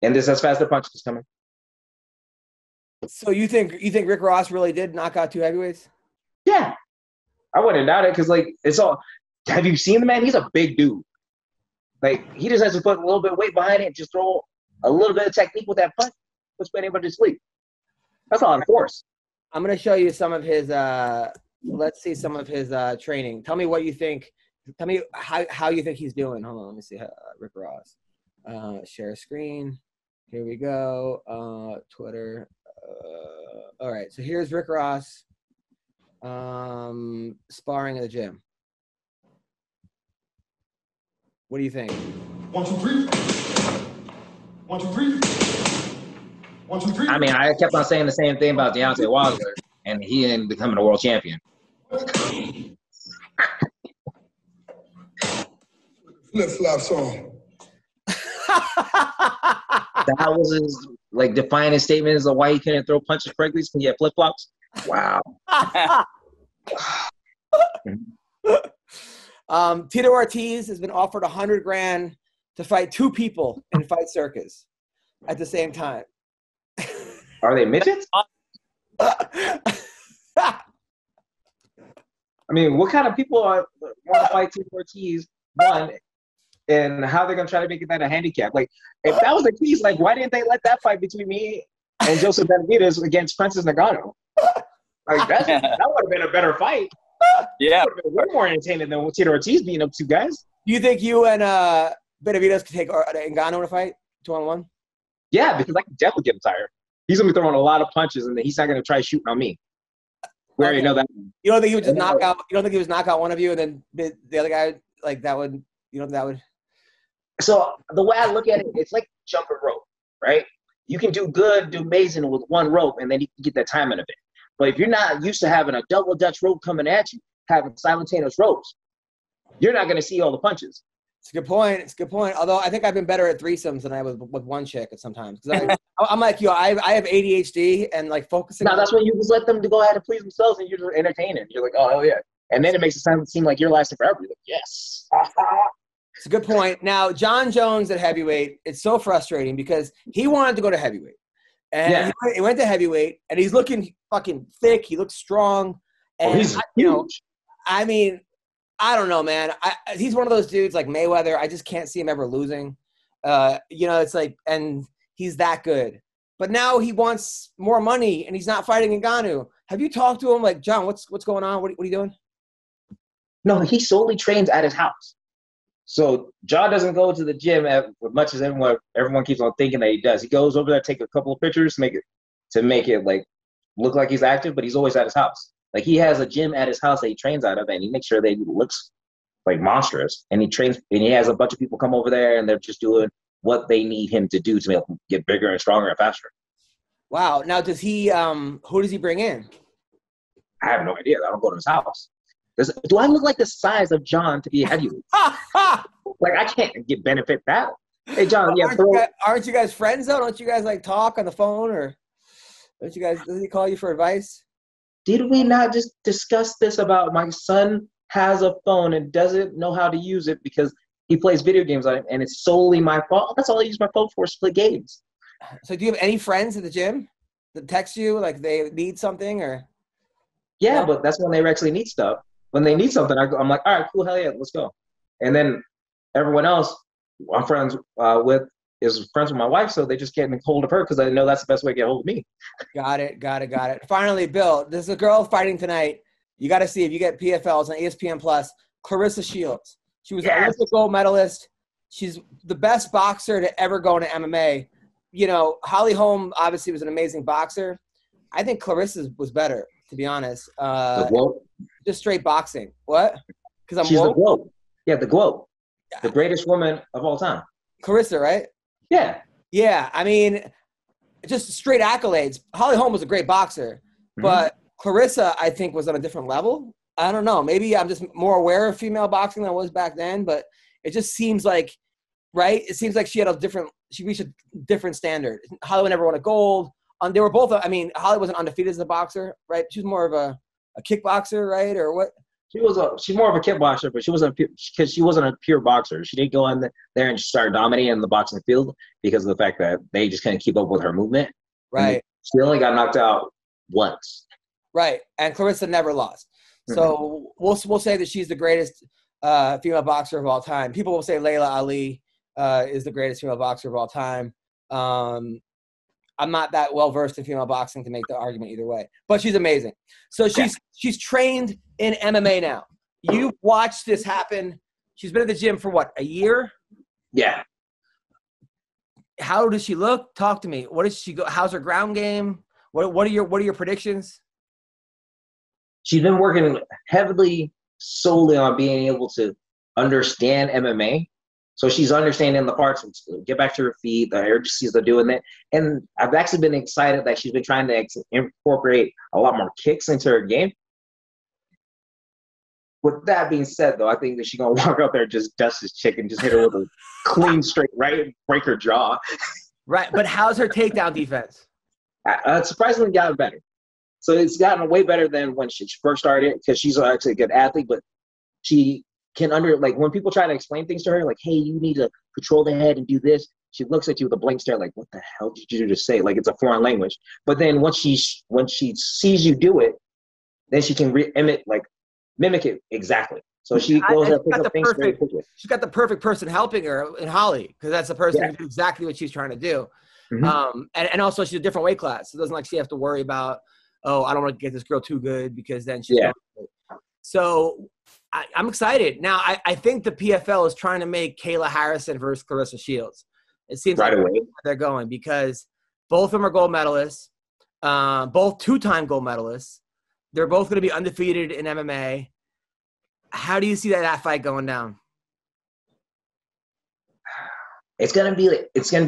And this has faster punches coming. So you think Rick Ross really did knock out 2 heavyweights? Yeah, I wouldn't doubt it because it's all. Have you seen the man? He's a big dude. He just has to put a little bit of weight behind it, and just throw a little bit of technique with that punch. Puts anybody to sleep. That's a lot of force. I'm gonna show you some of his. Let's see some of his training. Tell me what you think. Tell me how you think he's doing. Hold on, let me see Rick Ross. Share screen. Here we go. Twitter. All right. So here's Rick Ross sparring in the gym. What do you think? 1, 2, 3. 1, 2, 3. 1, 2, 3. I mean, I kept on saying the same thing about Deontay Wilder, and he ended up becoming a world champion. Flip-flop song. That was his defining statement as to why he couldn't throw punches correctly because he had flip flops. Wow. Tito Ortiz has been offered $100,000 to fight 2 people in Fight Circus at the same time. Are they midgets? I mean, what kind of people want to fight Tito Ortiz? One. And how they're going to try to make that a handicap. If that was the case, why didn't they let that fight between me and Joseph Benavidez against Francis Ngannou? That would have been a better fight. Yeah. That would have been way more entertaining than Tito Ortiz beating up 2 guys. Do you think you and Benavidez could take Ngannou in a fight, 2-on-1? Yeah, because I can definitely get him tired. He's going to be throwing a lot of punches, and then he's not going to try shooting on me. We already know that. You don't think he would just knock out one of you, and then the other guy, So the way I look at it, it's like jumping rope, right? You can do good, do amazing with 1 rope, and then you can get that timing of it. But if you're not used to having a double Dutch rope coming at you, having simultaneous ropes, you're not going to see all the punches. It's a good point. It's a good point. Although I think I've been better at threesomes than I was with 1 chick at sometimes. I'm I have ADHD and focusing. No, that's when you just let them go ahead and please themselves, and you're just entertaining. You're like, oh hell yeah, and then it makes it seem like you're lasting forever. You're like, yes. It's a good point. Now, John Jones at heavyweight, it's so frustrating because he wanted to go to heavyweight. And he went to heavyweight, and he's looking fucking thick. He looks strong. And he's huge. I mean, I don't know, man. He's one of those dudes like Mayweather. I just can't see him ever losing. You know, it's like, and he's that good. But now he wants more money, and he's not fighting Ngannou. Have you talked to him? Like, John, what's going on? What are you doing? No, he solely trains at his house. So John doesn't go to the gym as much as everyone keeps on thinking that he does. He goes over there, take a couple of pictures, to make it like look like he's active, but he's always at his house. Like, he has a gym at his house that he trains out of, and he makes sure that he looks like monstrous. And he trains, and he has a bunch of people come over there, and they're just doing what they need him to do to make him get bigger and stronger and faster. Wow. Now, does he? Who does he bring in? I have no idea. I don't go to his house. Do I look like the size of John to be a heavyweight? Like, I can't get benefit that. Hey, John. Yeah, aren't you guys friends though? Don't you guys like talk on the phone, or don't you guys? Does he call you for advice? Did we not just discuss this about my son has a phone and doesn't know how to use it because he plays video games on it, and it's solely my fault? That's all I use my phone for, is play games. So do you have any friends at the gym that text you, like they need something or? Yeah, but that's when they actually need stuff. When they need something, I'm like, all right, cool, hell yeah, let's go. And then everyone else I'm friends with is friends with my wife, so they just can't get hold of her because I know that's the best way to get hold of me. Got it. Finally, Bill, there's a girl fighting tonight. You got to see if you get PFLs on ESPN+, Clarissa Shields. She was an Olympic gold medalist. She's the best boxer to ever go into MMA. You know, Holly Holm obviously was an amazing boxer. I think Clarissa was better, to be honest. Just straight boxing. What? Because I'm woke? The GOAT. Yeah, the GOAT. The greatest woman of all time. Clarissa, right? Yeah. Yeah, I mean, just straight accolades. Holly Holm was a great boxer, but Clarissa, I think, was on a different level. I don't know. Maybe I'm just more aware of female boxing than I was back then, but it just seems like, right? It seems like she reached a different standard. Holly never won a gold. They were both, I mean, Holly wasn't undefeated as a boxer, right? She was more of a kickboxer, right? Or what? She's more of a kickboxer, but she wasn't a pure boxer. She didn't go in there and start dominating the boxing field because of the fact that they just couldn't keep up with her movement. Right. She only got knocked out once. Right, and Clarissa never lost. So we'll say that she's the greatest female boxer of all time. People will say Layla Ali is the greatest female boxer of all time. I'm not that well-versed in female boxing to make the argument either way, but she's amazing. So she's trained in MMA now. You've watched this happen. She's been at the gym for what, a year? Yeah. How does she look? Talk to me. What does she go? How's her ground game? What are your predictions? She's been working heavily solely on being able to understand MMA. So she's understanding the parts, and get back to her feet, the urgencies of doing that. And I've actually been excited that she's been trying to incorporate a lot more kicks into her game. With that being said, though, I think that she's going to walk out there and just dust this chick and just hit her with a clean, straight right and break her jaw. Right, but how's her takedown defense? Surprisingly gotten better. So it's gotten way better than when she first started, because she's actually a good athlete, but she can when people try to explain things to her, like, hey, you need to control the head and do this, she looks at you with a blank stare, like, what the hell did you just say? Like, it's a foreign language. But then once she sees you do it, then she can mimic it exactly. So she goes and picks up things very quickly. She's got the perfect person helping her in Holly, because that's the person who does exactly what she's trying to do. And also she's a different weight class. So it doesn't she have to worry about, oh, I don't want to get this girl too good, because then she's So I'm excited. Now, I think the PFL is trying to make Kayla Harrison versus Clarissa Shields. It seems like they're going, because both of them are gold medalists, both two-time gold medalists. They're both going to be undefeated in MMA. How do you see that fight going down? It's gonna be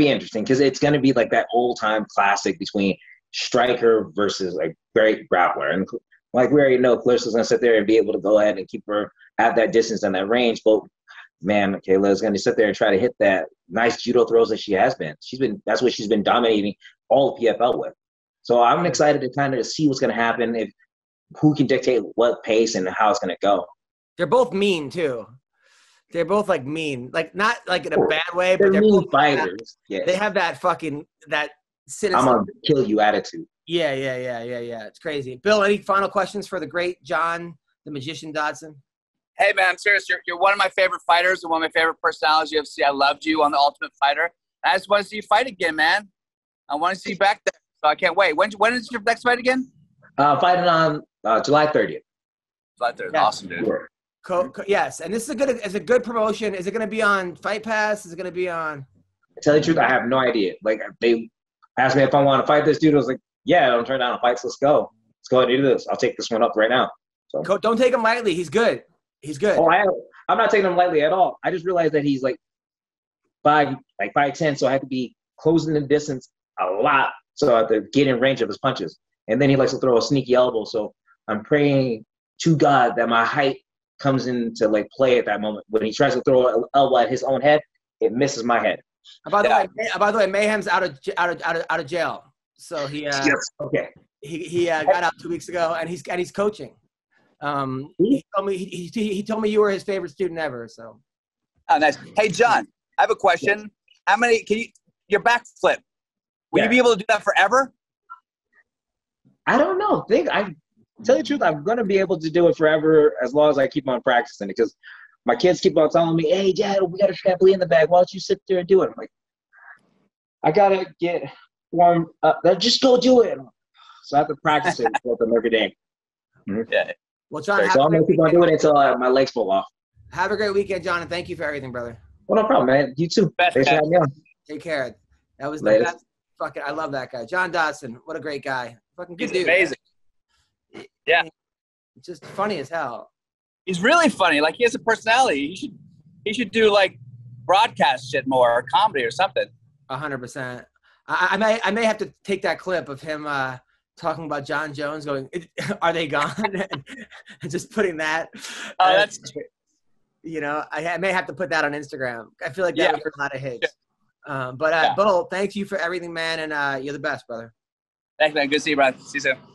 interesting, because it's gonna be like that old-time classic between striker versus like great grappler, and like we already know, Clarissa's gonna sit there and be able to go ahead and keep her at that distance and that range. But man, Kayla's gonna sit there and try to hit that nice judo throws that she has been. That's what she's been dominating all PFL with. So I'm excited to kind of see what's gonna happen, if who can dictate what pace and how it's gonna go. They're both mean too. They're both like mean, like not like in a bad way, but they're both fighters. Yeah. They have that fucking I'm gonna kill you attitude. Yeah. It's crazy. Bill, any final questions for the great John, the magician Dodson? Hey, man, I'm serious. You're one of my favorite fighters and one of my favorite personalities in UFC. I loved you on the Ultimate Fighter. I just want to see you fight again, man. I want to see you back there. So I can't wait. When is your next fight again? Fighting on July 30th. July 30th. Yeah. Awesome, dude. Yes, and this is a good promotion. Is it going to be on Fight Pass? Is it going to be on? To tell you the truth, I have no idea. Like, they asked me if I want to fight this dude. I was like, yeah, don't turn down fights. Let's go. Let's go ahead and do this. I'll take this one up right now. So don't take him lightly. He's good. He's good. Oh, I'm not taking him lightly at all. I just realized that he's like 5'10", so I have to be closing the distance a lot so I have to get in range of his punches. And then he likes to throw a sneaky elbow. So I'm praying to God that my height comes into like play at that moment. When he tries to throw an elbow at his own head, it misses my head. By the way, Mayhem's out of jail. So he yes. Okay. He got out 2 weeks ago, and he's coaching. He told me he told me you were his favorite student ever. So. Oh, nice. Hey, John, I have a question. Yes. How many can you your backflip? Will you be able to do that forever? I don't know. Tell you the truth, I'm going to be able to do it forever as long as I keep on practicing it, because my kids keep on telling me, hey, Dad, we got a trampoline in the bag. Why don't you sit there and do it? I'm like, I got to get warm up. Just go do it. So I have to practice it with them every day. Mm-hmm. Yeah. Well, John, so I'm going to keep on doing it until my legs fall off. Have a great weekend, John, and thank you for everything, brother. Well, no problem, man. You too. Thanks for having me on. Take care. That was the best. Fucking, I love that guy. John Dodson, what a great guy. Fucking good dude. Amazing. Yeah, just funny as hell. He's really funny. Like, he has a personality. He should do like broadcast shit more, or comedy or something. 100%. I may have to take that clip of him talking about John Jones going, "Are they gone?" and just putting that. Oh, that's. You know, I may have to put that on Instagram. I feel like that would get a lot of hits. Sure. Bo, thank you for everything, man, and you're the best, brother. Thanks, man. Good to see you, Brad. See you soon.